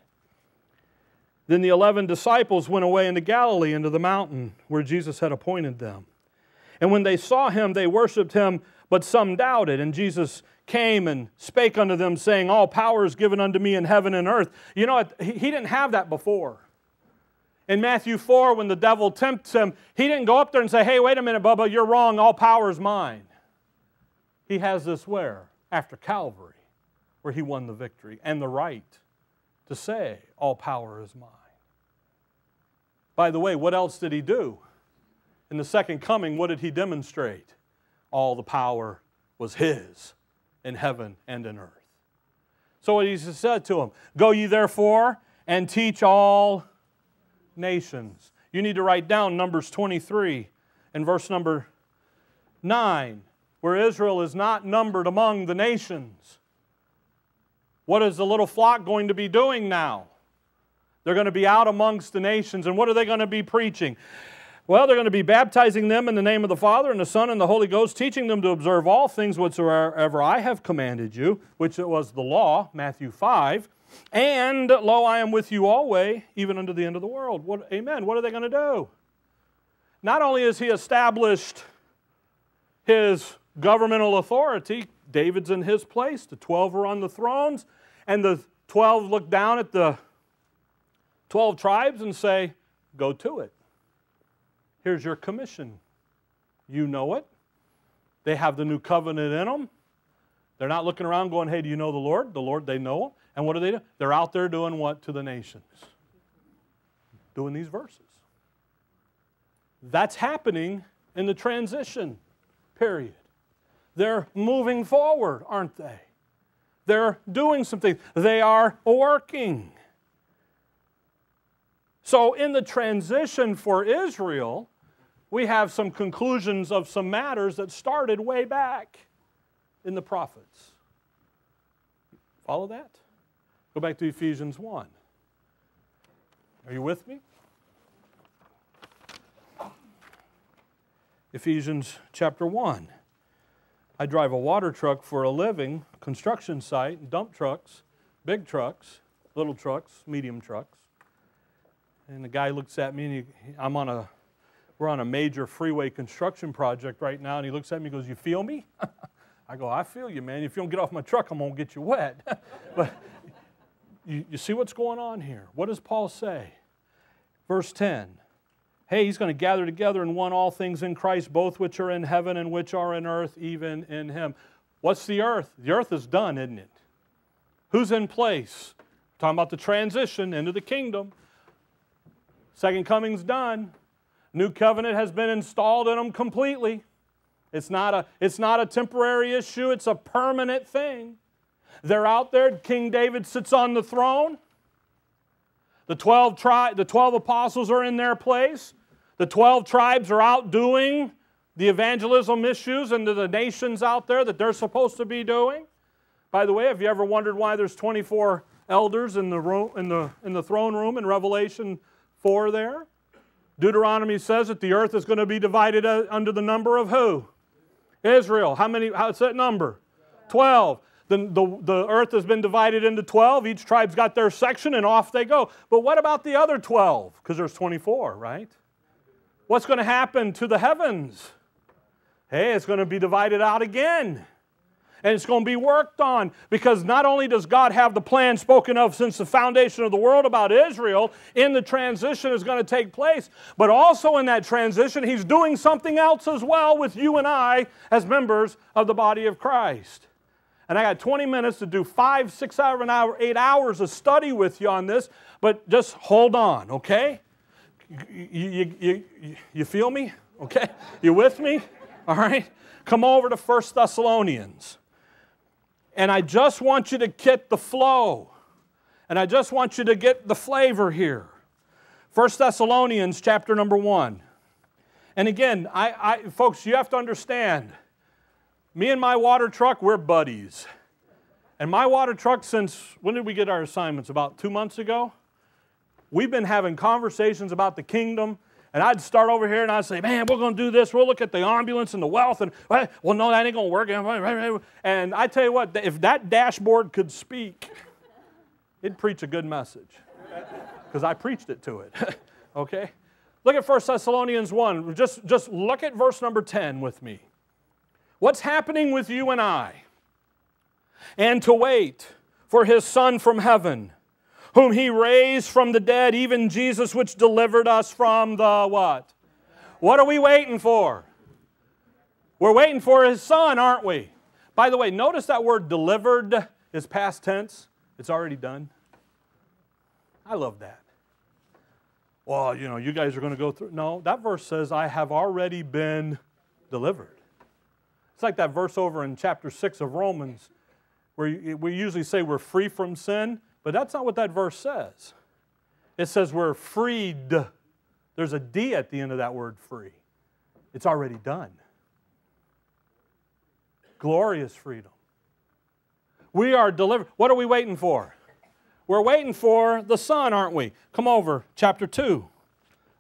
Then the eleven disciples went away into Galilee, into the mountain where Jesus had appointed them. And when they saw him, they worshipped him, but some doubted. And Jesus came and spake unto them, saying, all power is given unto me in heaven and earth. You know, he didn't have that before. In Matthew four, when the devil tempts him, he didn't go up there and say, hey, wait a minute, Bubba, you're wrong, all power is mine. He has this where? After Calvary, where he won the victory and the right to say, all power is mine. By the way, what else did he do? In the second coming, what did he demonstrate? All the power was his in heaven and in earth. So what Jesus said to him, go ye therefore and teach all nations. You need to write down Numbers twenty-three and verse number nine, where Israel is not numbered among the nations. What is the little flock going to be doing now? They're going to be out amongst the nations, and what are they going to be preaching? Well, they're going to be baptizing them in the name of the Father and the Son and the Holy Ghost, teaching them to observe all things whatsoever I have commanded you, which it was the law, Matthew five. And, lo, I am with you always, even unto the end of the world. What, amen. What are they going to do? Not only has he established his governmental authority, David's in his place, the twelve are on the thrones, and the twelve look down at the twelve tribes and say, go to it. Here's your commission. You know it. They have the new covenant in them. They're not looking around going, hey, do you know the Lord? The Lord, they know him. And what do they do? They're out there doing what to the nations? Doing these verses. That's happening in the transition period. They're moving forward, aren't they? They're doing some things. They are working. So in the transition for Israel, we have some conclusions of some matters that started way back in the prophets. Follow that? Go back to Ephesians one. Are you with me? Ephesians chapter one. I drive a water truck for a living, construction site, dump trucks, big trucks, little trucks, medium trucks. And the guy looks at me, and he, I'm on a, we're on a major freeway construction project right now, and he looks at me and goes, you feel me? I go, I feel you, man. If you don't get off my truck, I'm going to get you wet. But you, you see what's going on here. What does Paul say? Verse ten, hey, he's going to gather together in one all things in Christ, both which are in heaven and which are in earth, even in him. What's the earth? The earth is done, isn't it? Who's in place? We're talking about the transition into the kingdom. Second coming's done. New covenant has been installed in them completely. It's not a, it's not a temporary issue. It's a permanent thing. They're out there. King David sits on the throne. The twelve, tri the twelve apostles are in their place. The twelve tribes are out doing the evangelism issues and the nations out there that they're supposed to be doing. By the way, have you ever wondered why there's twenty-four elders in the, room, in the, in the throne room in Revelation four there? Deuteronomy says that the earth is going to be divided under the number of who? Israel. How many? How's that number? Twelve. The, the, the earth has been divided into twelve. Each tribe's got their section and off they go. But what about the other twelve? Because there's twenty-four, right? What's going to happen to the heavens? Hey, it's going to be divided out again. And it's going to be worked on, because not only does God have the plan spoken of since the foundation of the world about Israel, in the transition is going to take place, but also in that transition, He's doing something else as well with you and I as members of the body of Christ. And I got twenty minutes to do five, six hour, an hour, eight hours of study with you on this, but just hold on, okay? You, you, you, you feel me? Okay? You with me? All right? Come over to First Thessalonians. And I just want you to get the flow. And I just want you to get the flavor here. First Thessalonians chapter number one. And again, I, I, folks, you have to understand, me and my water truck, we're buddies. And my water truck, since, when did we get our assignments? About two months ago? We've been having conversations about the kingdom. And I'd start over here and I'd say, man, we're going to do this. We'll look at the ambulance and the wealth. And, well, no, that ain't going to work. And I tell you what, if that dashboard could speak, it'd preach a good message. Because I preached it to it. Okay? Look at First Thessalonians one. Just, just look at verse number ten with me. What's happening with you and I? And to wait for His Son from heaven, whom He raised from the dead, even Jesus, which delivered us from the what? What are we waiting for? We're waiting for His Son, aren't we? By the way, notice that word delivered is past tense. It's already done. I love that. Well, you know, you guys are going to go through. No, that verse says, I have already been delivered. It's like that verse over in chapter six of Romans, where we usually say we're free from sin. But that's not what that verse says. It says we're freed. There's a D at the end of that word free. It's already done. Glorious freedom. We are delivered. What are we waiting for? We're waiting for the Son, aren't we? Come over, chapter two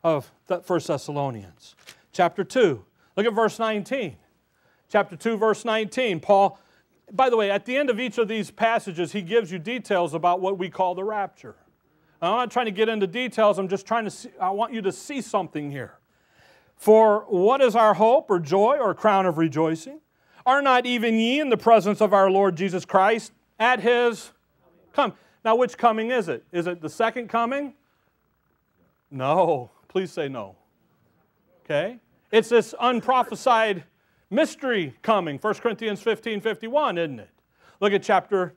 of First Thessalonians. Chapter two. Look at verse nineteen. Chapter two, verse nineteen. Paul says, by the way, at the end of each of these passages, he gives you details about what we call the rapture. I'm not trying to get into details. I'm just trying to see, I want you to see something here. For what is our hope or joy or crown of rejoicing? Are not even ye in the presence of our Lord Jesus Christ at His coming? Now, which coming is it? Is it the second coming? No. Please say no. Okay? It's this unprophesied mystery coming, First Corinthians fifteen fifty-one, isn't it? Look at chapter,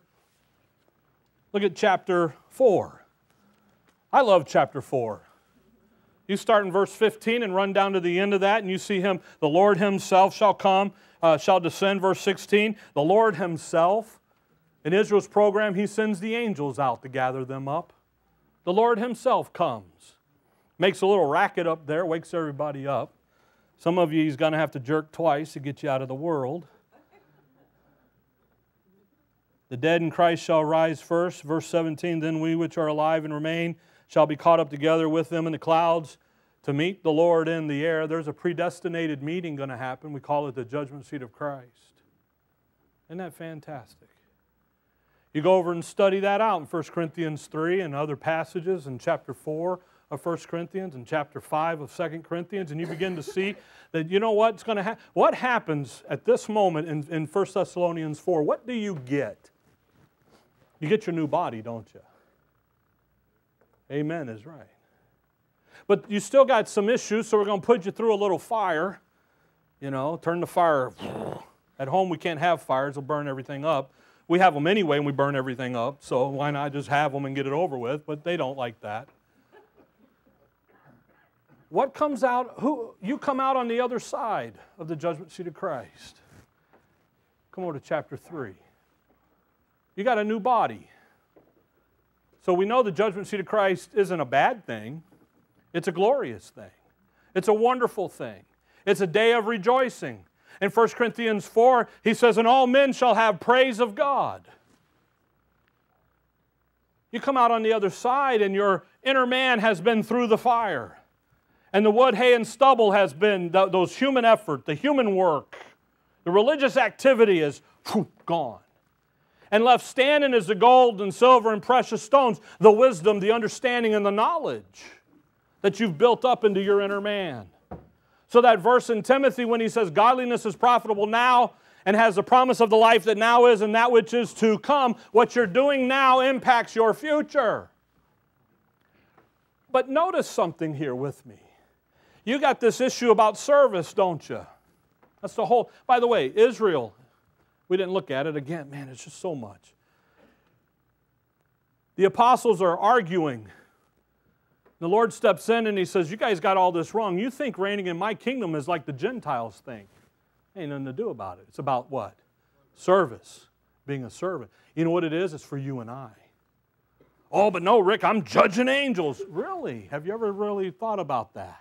look at chapter four. I love chapter four. You start in verse fifteen and run down to the end of that, and you see him, the Lord Himself shall come, uh, shall descend, verse sixteen. The Lord Himself, in Israel's program, He sends the angels out to gather them up. The Lord Himself comes. Makes a little racket up there, wakes everybody up. Some of you, He's going to have to jerk twice to get you out of the world. The dead in Christ shall rise first. Verse seventeen, then we which are alive and remain shall be caught up together with them in the clouds to meet the Lord in the air. There's a predestinated meeting going to happen. We call it the judgment seat of Christ. Isn't that fantastic? You go over and study that out in First Corinthians three and other passages in chapter four. Of First Corinthians and chapter five of Second Corinthians, and you begin to see that, you know what's going to happen? What happens at this moment in, in First Thessalonians four? What do you get? You get your new body, don't you? Amen is right. But you still got some issues, so we're going to put you through a little fire. You know, turn the fire. At home we can't have fires, they'll burn everything up. We have them anyway and we burn everything up, so why not just have them and get it over with? But they don't like that. What comes out, who, you come out on the other side of the judgment seat of Christ. Come over to chapter three. You got a new body. So we know the judgment seat of Christ isn't a bad thing. It's a glorious thing. It's a wonderful thing. It's a day of rejoicing. In First Corinthians four, he says, and all men shall have praise of God. You come out on the other side and your inner man has been through the fire. And the wood, hay, and stubble has been th those human effort, the human work. The religious activity is whoop, gone. And left standing is the gold and silver and precious stones, the wisdom, the understanding, and the knowledge that you've built up into your inner man. So that verse in Timothy when he says, godliness is profitable now and has the promise of the life that now is and that which is to come, what you're doing now impacts your future. But notice something here with me. You got this issue about service, don't you? That's the whole, by the way, Israel, we didn't look at it again. Man, it's just so much. The apostles are arguing. The Lord steps in and he says, you guys got all this wrong. You think reigning in my kingdom is like the Gentiles think. Ain't nothing to do about it. It's about what? Service. Being a servant. You know what it is? It's for you and I. Oh, but no, Rick, I'm judging angels. Really? Have you ever really thought about that?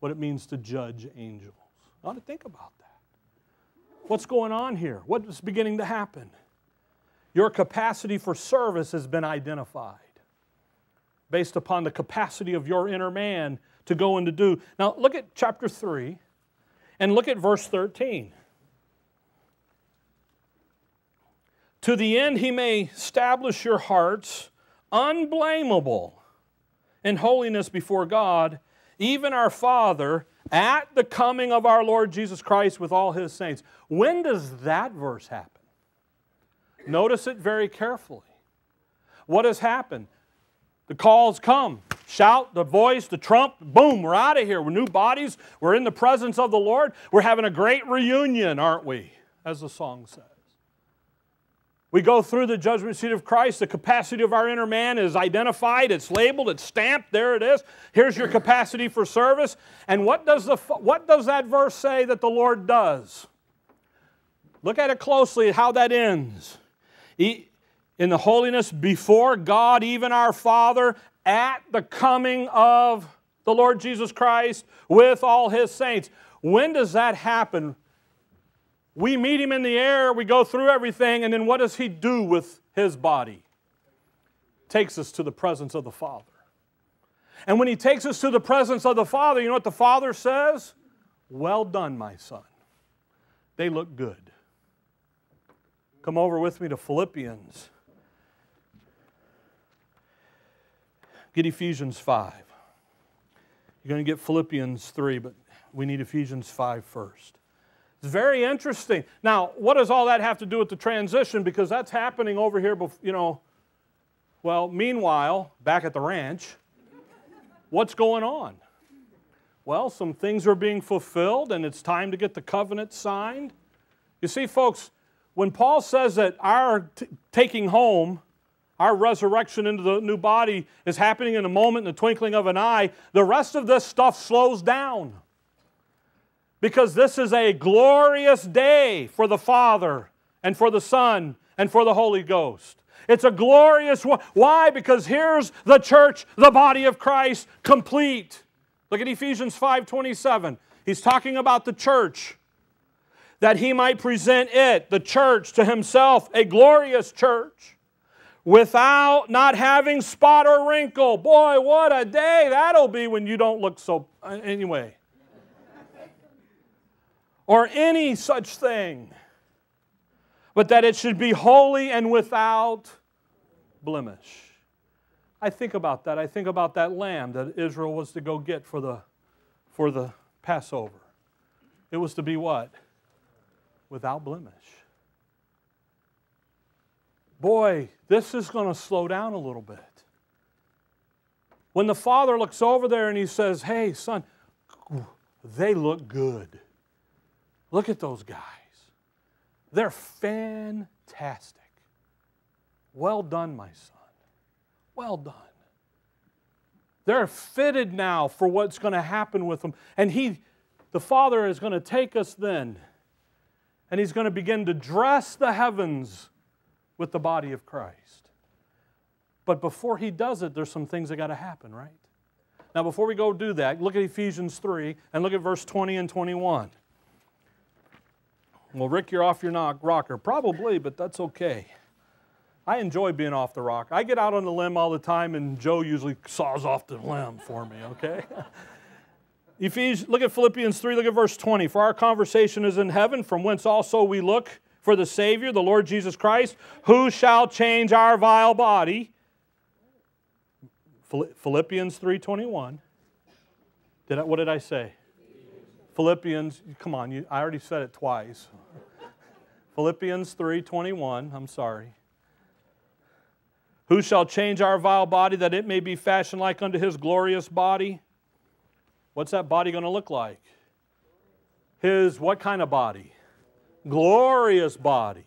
What it means to judge angels. I ought to think about that. What's going on here? What's beginning to happen? Your capacity for service has been identified based upon the capacity of your inner man to go and to do. Now, look at chapter three and look at verse thirteen. To the end he may establish your hearts unblameable in holiness before God, even our Father, at the coming of our Lord Jesus Christ with all His saints. When does that verse happen? Notice it very carefully. What has happened? The calls come. Shout, the voice, the trump, boom, we're out of here. We're new bodies. We're in the presence of the Lord. We're having a great reunion, aren't we? As the song says. We go through the judgment seat of Christ. The capacity of our inner man is identified. It's labeled. It's stamped. There it is. Here's your capacity for service. And what does, the, what does that verse say that the Lord does? Look at it closely at how that ends. He, in the holiness before God, even our Father, at the coming of the Lord Jesus Christ with all His saints. When does that happen? We meet Him in the air, we go through everything, and then what does He do with His body? Takes us to the presence of the Father. And when He takes us to the presence of the Father, you know what the Father says? Well done, my son. They look good. Come over with me to Philippians. Get Ephesians five. You're going to get Philippians three, but we need Ephesians five first. It's very interesting. Now, what does all that have to do with the transition? Because that's happening over here, you know. Well, meanwhile, back at the ranch, what's going on? Well, some things are being fulfilled, and it's time to get the covenant signed. You see, folks, when Paul says that our t taking home, our resurrection into the new body is happening in a moment, in the twinkling of an eye, the rest of this stuff slows down. Because this is a glorious day for the Father and for the Son and for the Holy Ghost. It's a glorious one. Why? Because here's the church, the body of Christ, complete. Look at Ephesians five twenty-seven. He's talking about the church. That He might present it, the church, to Himself, a glorious church. Without not having spot or wrinkle. Boy, what a day that'll be when you don't look so... Anyway. Or any such thing. But that it should be holy and without blemish. I think about that. I think about that lamb that Israel was to go get for the, for the Passover. It was to be what? Without blemish. Boy, this is going to slow down a little bit. When the Father looks over there and He says, hey, son, they look good. Look at those guys. They're fantastic. Well done, my son. Well done. They're fitted now for what's going to happen with them. And He, the Father, is going to take us then, and He's going to begin to dress the heavens with the body of Christ. But before He does it, there's some things that got to happen, right? Now, before we go do that, look at Ephesians three and look at verse twenty and twenty-one. Well, Rick, you're off your rocker. Probably, but that's okay. I enjoy being off the rocker. I get out on the limb all the time, and Joe usually saws off the limb for me, okay? Ephesians, look at Philippians three, look at verse twenty. For our conversation is in heaven, from whence also we look for the Savior, the Lord Jesus Christ, who shall change our vile body. Philippians three twenty-one. Did I, what did I say? Philippians, come on, you, I already said it twice. Philippians three twenty-one, I'm sorry. Who shall change our vile body, that it may be fashioned like unto His glorious body? What's that body going to look like? His what kind of body? Glorious body.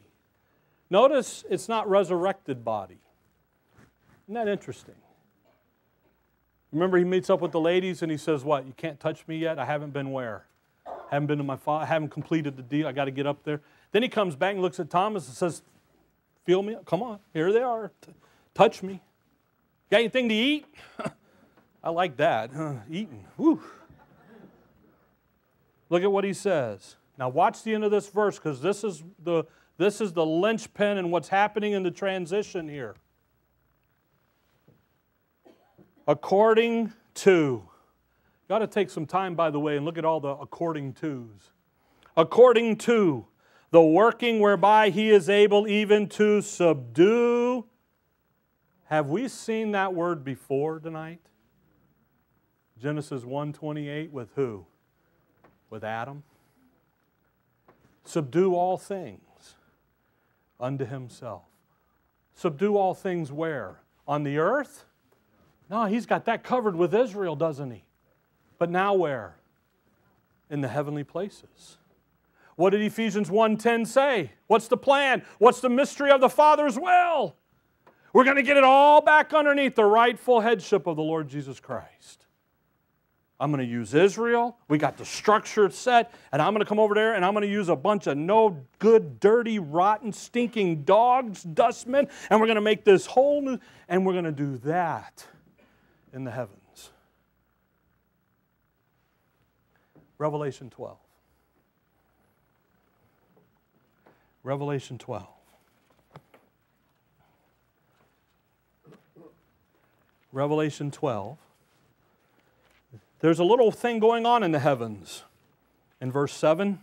Notice it's not resurrected body. Isn't that interesting? Remember, He meets up with the ladies and He says, what, you can't touch me yet? I haven't been where? I haven't been to my Father. I haven't completed the deal. I got to get up there. Then He comes back and looks at Thomas and says, feel me? Come on. Here they are. T touch me. Got anything to eat? I like that. Huh, eating. Whew. Look at what He says. Now watch the end of this verse, because this is the, this is the linchpin in what's happening in the transition here. According to. You ought to take some time, by the way, and look at all the according to's. According to the working whereby He is able even to subdue. Have we seen that word before tonight? Genesis one twenty-eight, with who? With Adam. Subdue all things unto Himself. Subdue all things where? On the earth? No, He's got that covered with Israel, doesn't He? But now where? In the heavenly places. What did Ephesians one ten say? What's the plan? What's the mystery of the Father's will? We're going to get it all back underneath the rightful headship of the Lord Jesus Christ. I'm going to use Israel. We got the structure set, and I'm going to come over there, and I'm going to use a bunch of no good, dirty, rotten, stinking dogs, dustmen, and we're going to make this whole new, and we're going to do that in the heavens. Revelation twelve. Revelation twelve. Revelation twelve. There's a little thing going on in the heavens. In verse seven,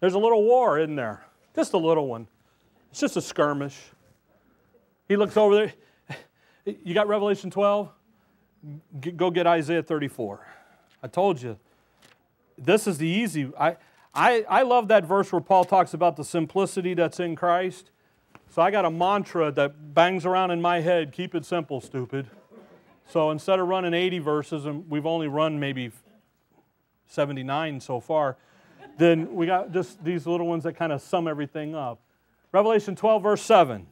there's a little war in there. Just a little one. It's just a skirmish. He looks over there. You got Revelation twelve? Go get Isaiah thirty-four. I told you, this is the easy. I, I, I love that verse where Paul talks about the simplicity that's in Christ. So I got a mantra that bangs around in my head, keep it simple, stupid. So instead of running eighty verses, and we've only run maybe seventy-nine so far, then we got just these little ones that kind of sum everything up. Revelation twelve, verse seven.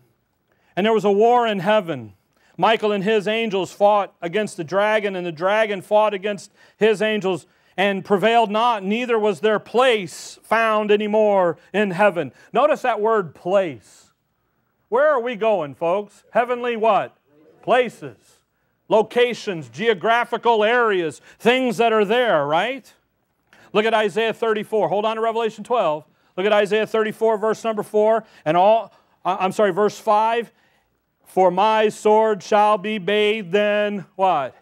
And there was a war in heaven. Michael and his angels fought against the dragon, and the dragon fought against his angels and prevailed not, neither was their place found anymore in heaven. Notice that word place. Where are we going, folks? Heavenly what? Places. Locations, geographical areas, things that are there, right? Look at Isaiah thirty-four. Hold on to Revelation twelve. Look at Isaiah thirty-four, verse number four, and all, I'm sorry, verse five. For my sword shall be bathed in what?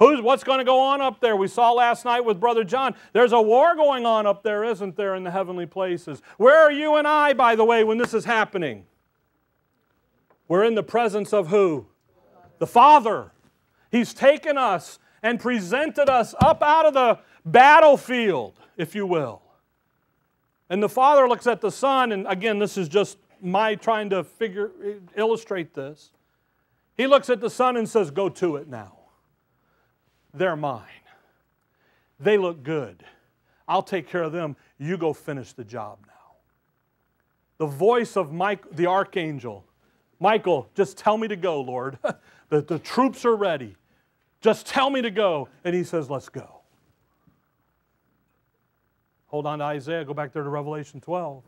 Who's, what's going to go on up there? We saw last night with Brother John. There's a war going on up there, isn't there, in the heavenly places? Where are you and I, by the way, when this is happening? We're in the presence of who? The Father. He's taken us and presented us up out of the battlefield, if you will. And the Father looks at the Son, and again, this is just my trying to figure, illustrate this. He looks at the Son and says, go to it now. They're mine. They look good. I'll take care of them. You go finish the job now. The voice of Mike, the archangel, Michael, just tell me to go, Lord. the, the troops are ready. Just tell me to go. And he says, let's go. Hold on to Isaiah. Go back there to Revelation twelve.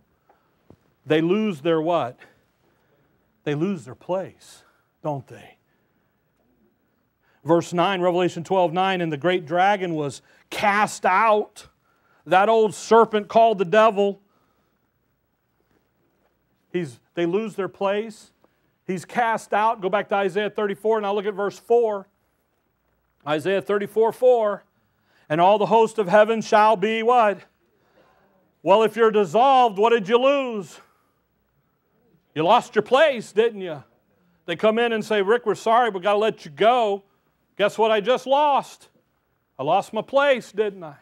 They lose their what? They lose their place, don't they? Verse nine, Revelation twelve, nine, and the great dragon was cast out, that old serpent called the devil. He's, they lose their place. He's cast out. Go back to Isaiah thirty-four. Now look at verse four. Isaiah thirty-four, four. And all the host of heaven shall be what? Well, if you're dissolved, what did you lose? You lost your place, didn't you? They come in and say, Rick, we're sorry. We've got to let you go. Guess what I just lost? I lost my place, didn't I?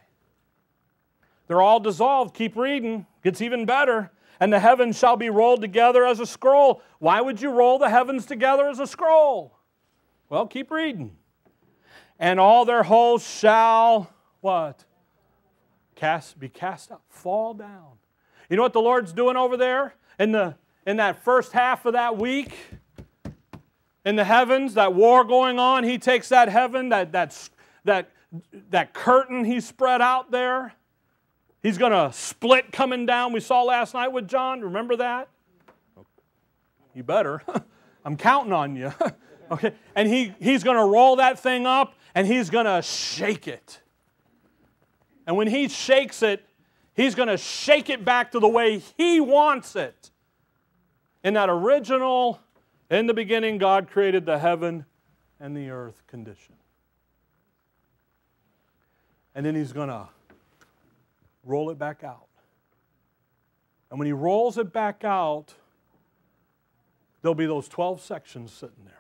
They're all dissolved. Keep reading. Gets even better. And the heavens shall be rolled together as a scroll. Why would you roll the heavens together as a scroll? Well, keep reading. And all their hosts shall, what? Cast, be cast out, fall down. You know what the Lord's doing over there in, the, in that first half of that week? In the heavens, that war going on, He takes that heaven, that, that, that, that curtain He spread out there. He's going to split coming down. We saw last night with John. Remember that? You better. I'm counting on you. Okay. And he, he's going to roll that thing up, and He's going to shake it. And when He shakes it, He's going to shake it back to the way He wants it. In that original, in the beginning, God created the heaven and the earth condition. And then He's going to roll it back out. And when He rolls it back out, there'll be those twelve sections sitting there.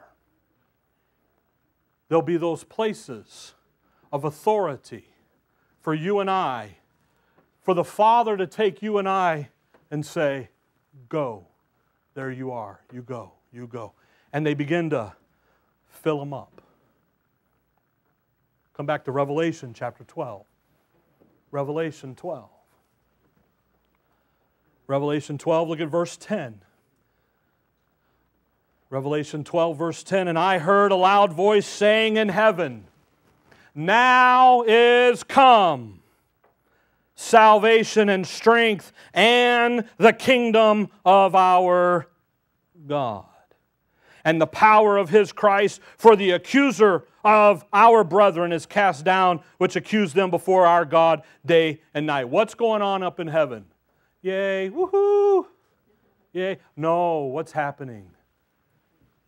There'll be those places of authority for you and I, for the Father to take you and I and say, go. There you are. You go. You go. And they begin to fill them up. Come back to Revelation chapter twelve. Revelation twelve. Revelation twelve, look at verse ten. Revelation twelve, verse ten. And I heard a loud voice saying in heaven, now is come salvation and strength and the kingdom of our God and the power of His Christ, for the accuser of our brethren is cast down, which accused them before our God day and night. What's going on up in heaven? Yay, woohoo! Yay. No, what's happening?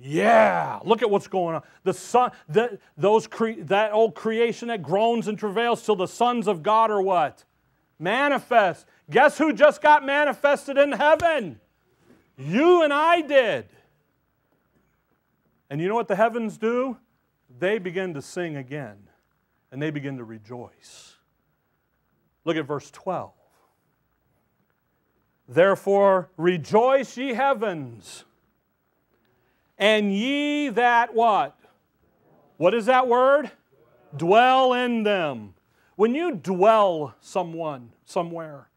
Yeah, look at what's going on. The son, the, those cre that old creation that groans and travails till the sons of God are what? Manifest. Guess who just got manifested in heaven? You and I did. And you know what the heavens do? They begin to sing again, and they begin to rejoice. Look at verse twelve. Therefore rejoice, ye heavens, and ye that what? What is that word? Dwell in them. When you dwell someone, somewhere,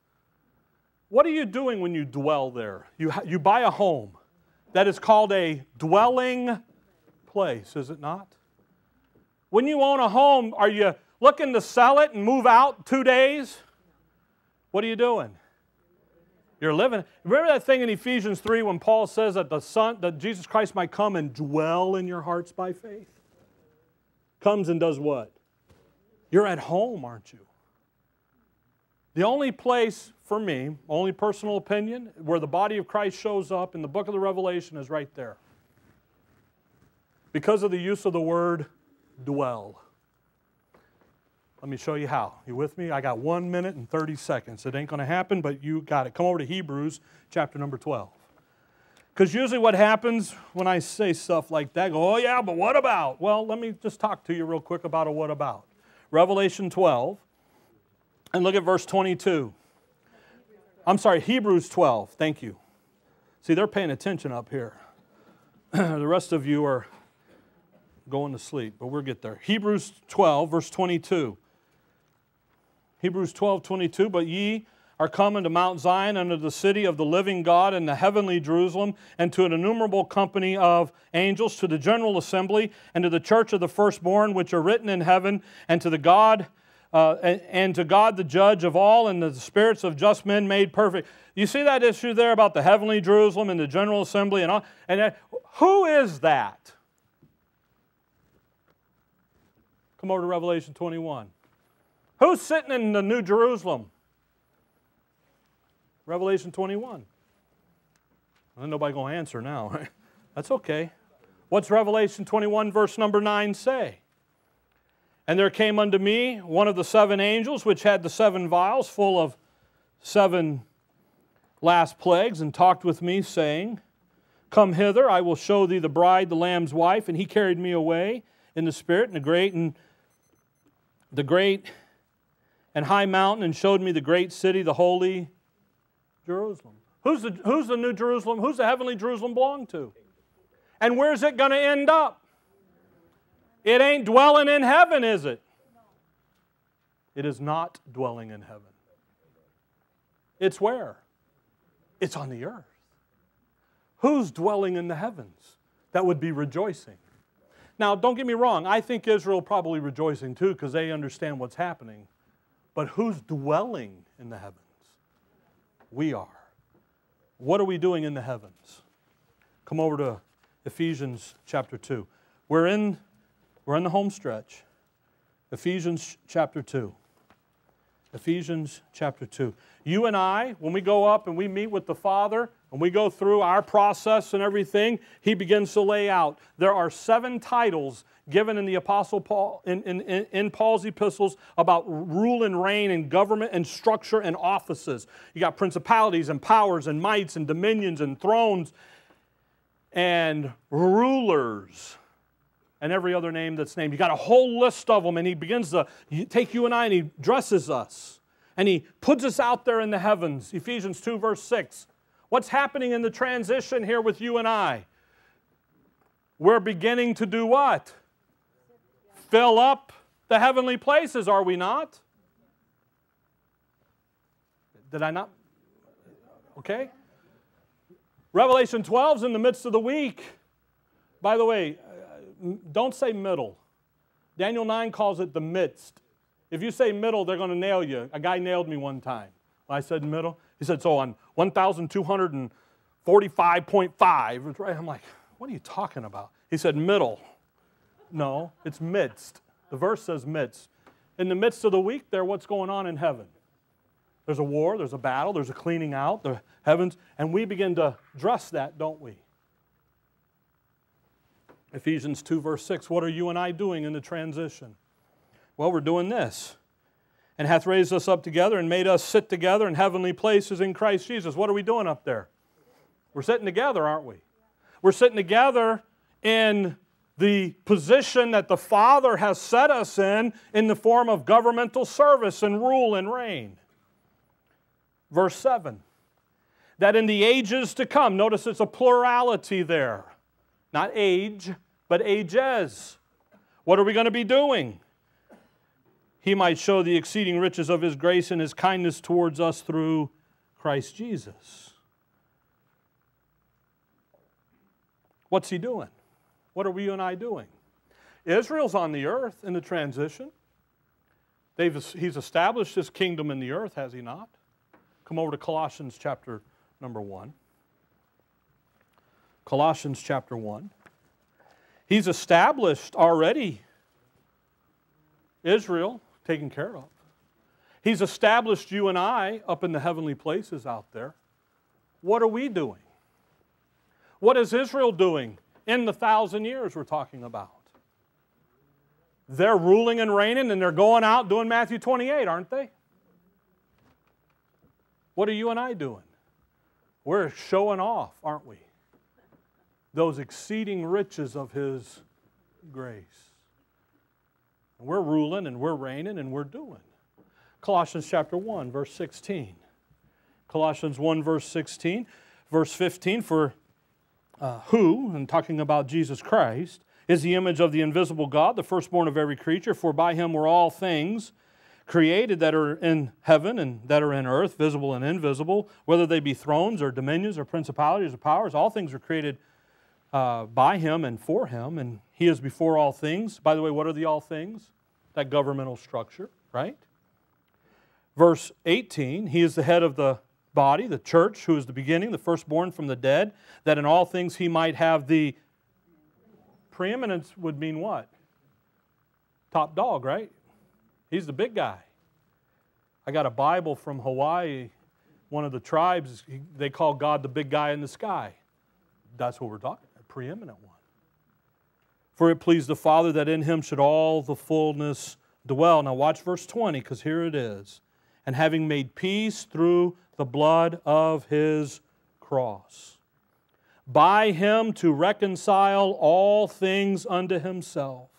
what are you doing when you dwell there? You, you buy a home. That is called a dwelling place, is it not? When you own a home, are you looking to sell it and move out two days? What are you doing? You're living. Remember that thing in Ephesians three when Paul says that the Son, that Jesus Christ might come and dwell in your hearts by faith? Comes and does what? You're at home, aren't you? The only place, for me, only personal opinion, where the body of Christ shows up in the book of the Revelation is right there. Because of the use of the word dwell. Let me show you how. You with me? I got one minute and thirty seconds. It ain't going to happen, but you got it. Come over to Hebrews chapter number twelve. Because usually what happens when I say stuff like that, I go, oh yeah, but what about? Well, let me just talk to you real quick about a what about. Revelation twelve, and look at verse twenty-two. I'm sorry, Hebrews twelve. Thank you. See, they're paying attention up here. The rest of you are going to sleep, but we'll get there. Hebrews twelve, verse twenty-two. Hebrews twelve, twenty-two, but ye are come into Mount Zion, unto the city of the living God, and the heavenly Jerusalem, and to an innumerable company of angels, to the general assembly, and to the church of the firstborn, which are written in heaven, and to the God, uh, and, and to God the judge of all, and the spirits of just men made perfect. You see that issue there about the heavenly Jerusalem and the general assembly and all? And that, who is that? Come over to Revelation twenty-one. Who's sitting in the New Jerusalem? Revelation twenty-one. Well, nobody going to answer now, right? That's okay. What's Revelation twenty-one verse number nine say? And there came unto me one of the seven angels, which had the seven vials full of seven last plagues, and talked with me, saying, Come hither, I will show thee the bride, the Lamb's wife. And he carried me away in the Spirit, and the great and the great and high mountain, and showed me the great city, the holy Jerusalem. Who's the, who's the New Jerusalem? Who's the heavenly Jerusalem belong to? And where's it going to end up? It ain't dwelling in heaven, is it? It is not dwelling in heaven. It's where? It's on the earth. Who's dwelling in the heavens? That would be rejoicing. Now, don't get me wrong. I think Israel probably rejoicing too, because they understand what's happening. But who's dwelling in the heavens? We are. What are we doing in the heavens? Come over to Ephesians chapter two. We're in, we're in the home stretch. Ephesians chapter two. Ephesians chapter two. You and I, when we go up and we meet with the Father, and we go through our process and everything, he begins to lay out. There are seven titles given in the Apostle Paul, in, in, in Paul's epistles, about rule and reign and government and structure and offices. You got principalities and powers and mights and dominions and thrones and rulers and every other name that's named. You got a whole list of them, and he begins to take you and I and he dresses us and he puts us out there in the heavens. Ephesians two verse six. What's happening in the transition here with you and I? We're beginning to do what? Fill up the heavenly places, are we not? Did I not? Okay. Revelation twelve's in the midst of the week. By the way, don't say middle. Daniel nine calls it the midst. If you say middle, they're going to nail you. A guy nailed me one time. I said middle. He said, so on one thousand two hundred forty-five point five, it's right. I'm like, what are you talking about? He said, middle. No, it's midst. The verse says midst. In the midst of the week there, what's going on in heaven? There's a war, there's a battle, there's a cleaning out, the heavens, and we begin to dress that, don't we? Ephesians two verse six, what are you and I doing in the transition? Well, we're doing this. And hath raised us up together and made us sit together in heavenly places in Christ Jesus. What are we doing up there? We're sitting together, aren't we? We're sitting together in the position that the Father has set us in, in the form of governmental service and rule and reign. Verse seven, that in the ages to come, notice it's a plurality there, not age, but ages. What are we going to be doing? He might show the exceeding riches of His grace and His kindness towards us through Christ Jesus. What's He doing? What are we and I doing? Israel's on the earth in the transition. They've, he's established His kingdom in the earth, has He not? Come over to Colossians chapter number one. Colossians chapter one. He's established already Israel, taken care of. He's established you and I up in the heavenly places out there. What are we doing? What is Israel doing in the thousand years we're talking about? They're ruling and reigning, and they're going out doing Matthew twenty-eight, aren't they? What are you and I doing? We're showing off, aren't we? Those exceeding riches of His grace. We're ruling and we're reigning and we're doing. Colossians chapter one, verse sixteen. Colossians one, verse sixteen. Verse fifteen, for uh, who, and talking about Jesus Christ, is the image of the invisible God, the firstborn of every creature, for by Him were all things, created that are in heaven and that are in earth, visible and invisible, whether they be thrones or dominions or principalities or powers, all things are created uh, by Him and for Him, and He is before all things. By the way, what are the all things? That governmental structure, right? Verse eighteen, He is the head of the body, the church, who is the beginning, the firstborn from the dead, that in all things He might have the preeminence. Would mean what? Top dog, right? He's the big guy. I got a Bible from Hawaii. One of the tribes, they call God the big guy in the sky. That's what we're talking about, preeminent one. For it pleased the Father that in Him should all the fullness dwell. Now watch verse twenty, because here it is. And having made peace through the blood of His cross, by Him to reconcile all things unto Himself.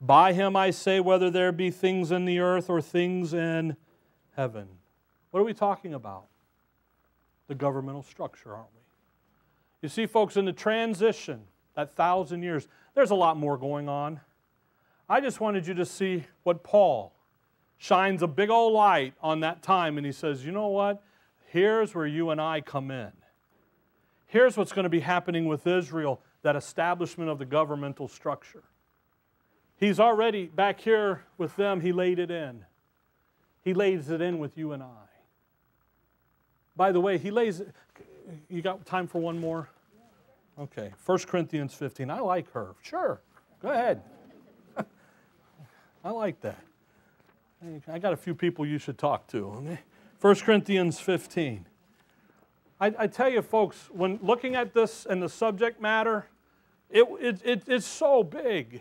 By Him, I say, whether there be things in the earth or things in heaven. What are we talking about? The governmental structure, aren't we? You see, folks, in the transition, that thousand years, there's a lot more going on. I just wanted you to see what Paul shines a big old light on that time, and he says, you know what? Here's where you and I come in. Here's what's going to be happening with Israel, that establishment of the governmental structure. He's already, back here with them, He laid it in. He lays it in with you and I. By the way, He lays it. You got time for one more? Okay, First Corinthians fifteen. I like her. Sure, go ahead. I like that. I got a few people you should talk to. First Corinthians fifteen. I, I tell you, folks, when looking at this and the subject matter, it, it, it, it's so big.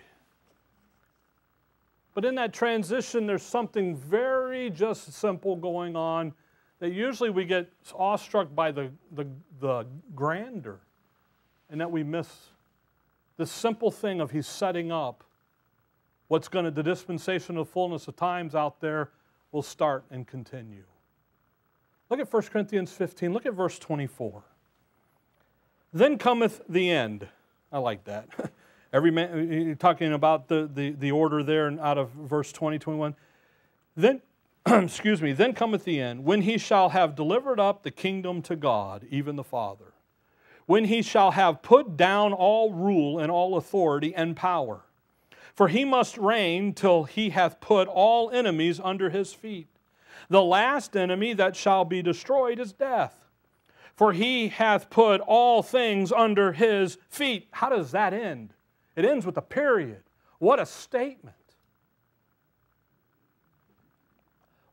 But in that transition, there's something very just simple going on that usually we get awestruck by the, the, the grandeur, and that we miss the simple thing of He's setting up what's going to, the dispensation of fullness of times out there will start and continue. Look at First Corinthians fifteen. Look at verse twenty-four. Then cometh the end. I like that. Every man, you're talking about the, the, the order there and out of verse twenty, twenty-one. Then, excuse me, then cometh the end, when He shall have delivered up the kingdom to God, even the Father, when He shall have put down all rule and all authority and power. For He must reign till He hath put all enemies under His feet. The last enemy that shall be destroyed is death. For He hath put all things under His feet. How does that end? It ends with a period. What a statement.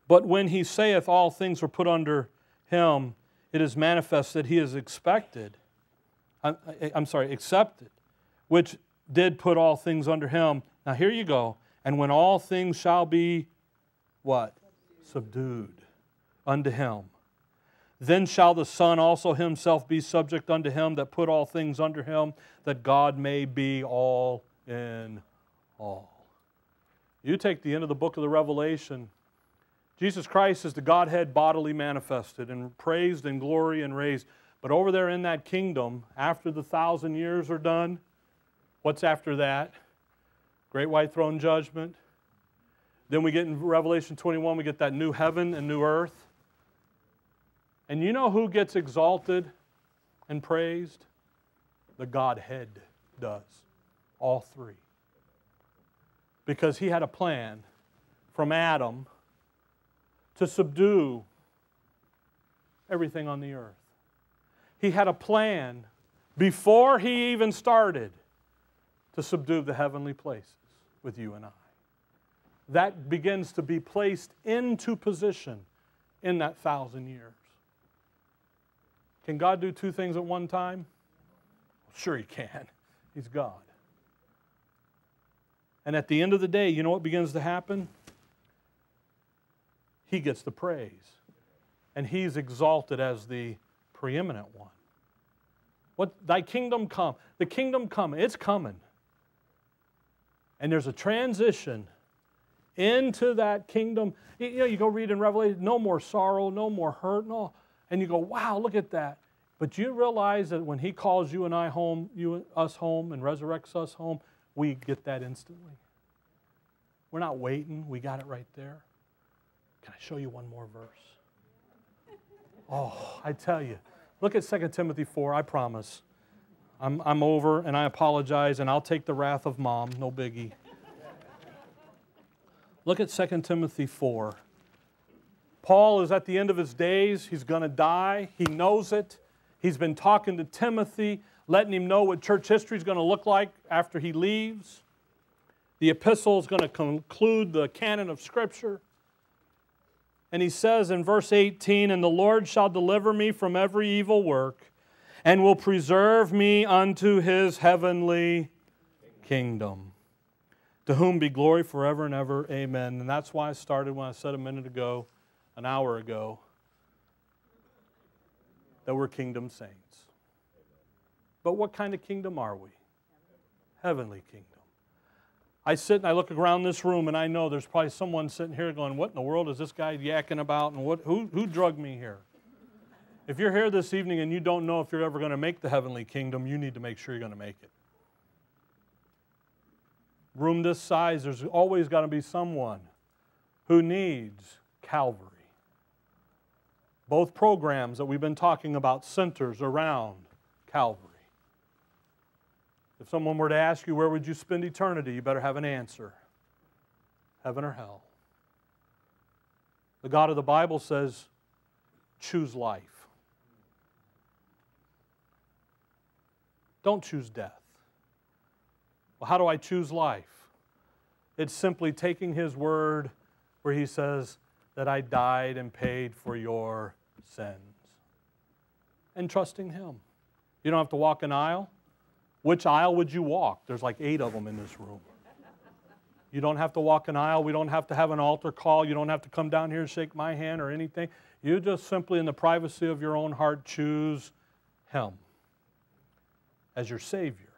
But when He saith all things were put under Him, it is manifest that He is expected, I'm, I'm sorry, accepted, which did put all things under Him. Now here you go. And when all things shall be, what? Subdued, Subdued unto Him. Then shall the Son also Himself be subject unto Him that put all things under Him, that God may be all in all. You take the end of the book of the Revelation. Jesus Christ is the Godhead bodily manifested and praised and glory and raised. But over there in that kingdom, after the thousand years are done, what's after that? Great white throne judgment. Then we get in Revelation twenty-one, we get that new heaven and new earth. And you know who gets exalted and praised? The Godhead does. All three. Because He had a plan from Adam to subdue everything on the earth. He had a plan before He even started to subdue the heavenly places with you and I. That begins to be placed into position in that thousand years. Can God do two things at one time? Sure He can. He's God. And at the end of the day, you know what begins to happen? He gets the praise. And He's exalted as the preeminent one. What, thy kingdom come. The kingdom come. It's coming. And there's a transition into that kingdom. You know, you go read in Revelation, no more sorrow, no more hurt, no. And you go, wow, look at that. But you realize that when He calls you and I home, you, us home and resurrects us home, we get that instantly. We're not waiting. We got it right there. Can I show you one more verse? Oh, I tell you. Look at Second Timothy four, I promise. I'm, I'm over, and I apologize, and I'll take the wrath of mom, no biggie. Look at Second Timothy four. Paul is at the end of his days. He's going to die. He knows it. He's been talking to Timothy, letting him know what church history is going to look like after he leaves. The epistle is going to conclude the canon of Scripture. And he says in verse eighteen, "And the Lord shall deliver me from every evil work, and will preserve me unto His heavenly kingdom. To whom be glory forever and ever. Amen." And that's why I started when I said a minute ago, an hour ago, that we're kingdom saints. But what kind of kingdom are we? Heavenly kingdom. I sit and I look around this room, and I know there's probably someone sitting here going, what in the world is this guy yakking about, and what, who, who drugged me here? If you're here this evening and you don't know if you're ever going to make the heavenly kingdom, you need to make sure you're going to make it. Room this size, there's always got to be someone who needs Calvary. Both programs that we've been talking about centers around Calvary. If someone were to ask you, where would you spend eternity? You better have an answer. Heaven or hell. The God of the Bible says, choose life. Don't choose death. Well, how do I choose life? It's simply taking His word where He says that I died and paid for your sins and trusting Him. You don't have to walk an aisle. Which aisle would you walk? There's like eight of them in this room. You don't have to walk an aisle. We don't have to have an altar call. You don't have to come down here and shake my hand or anything. You just simply, in the privacy of your own heart, choose Him as your Savior,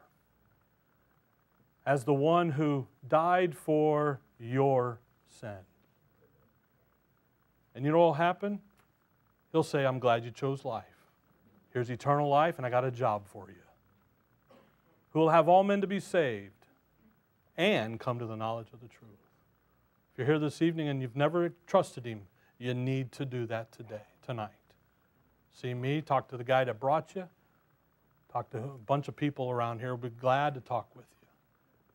as the one who died for your sin. And you know what will happen? He'll say, I'm glad you chose life. Here's eternal life, and I got a job for you. Who will have all men to be saved and come to the knowledge of the truth. If you're here this evening and you've never trusted Him, you need to do that today, tonight. See me, talk to the guy that brought you, talk to a bunch of people around here. We'll be glad to talk with you.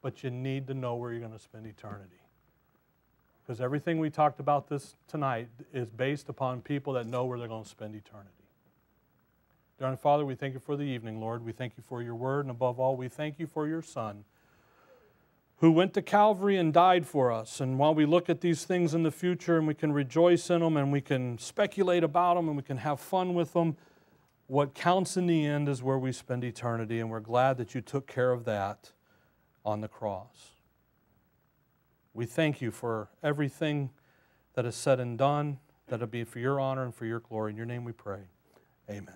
But you need to know where you're going to spend eternity. Because everything we talked about this tonight is based upon people that know where they're going to spend eternity. Dear Father, we thank You for the evening, Lord. We thank You for Your word, and above all, we thank You for Your Son, who went to Calvary and died for us. And while we look at these things in the future and we can rejoice in them and we can speculate about them and we can have fun with them, what counts in the end is where we spend eternity, and we're glad that You took care of that on the cross. We thank You for everything that is said and done, that it'll be for Your honor and for Your glory. In Your name we pray. Amen.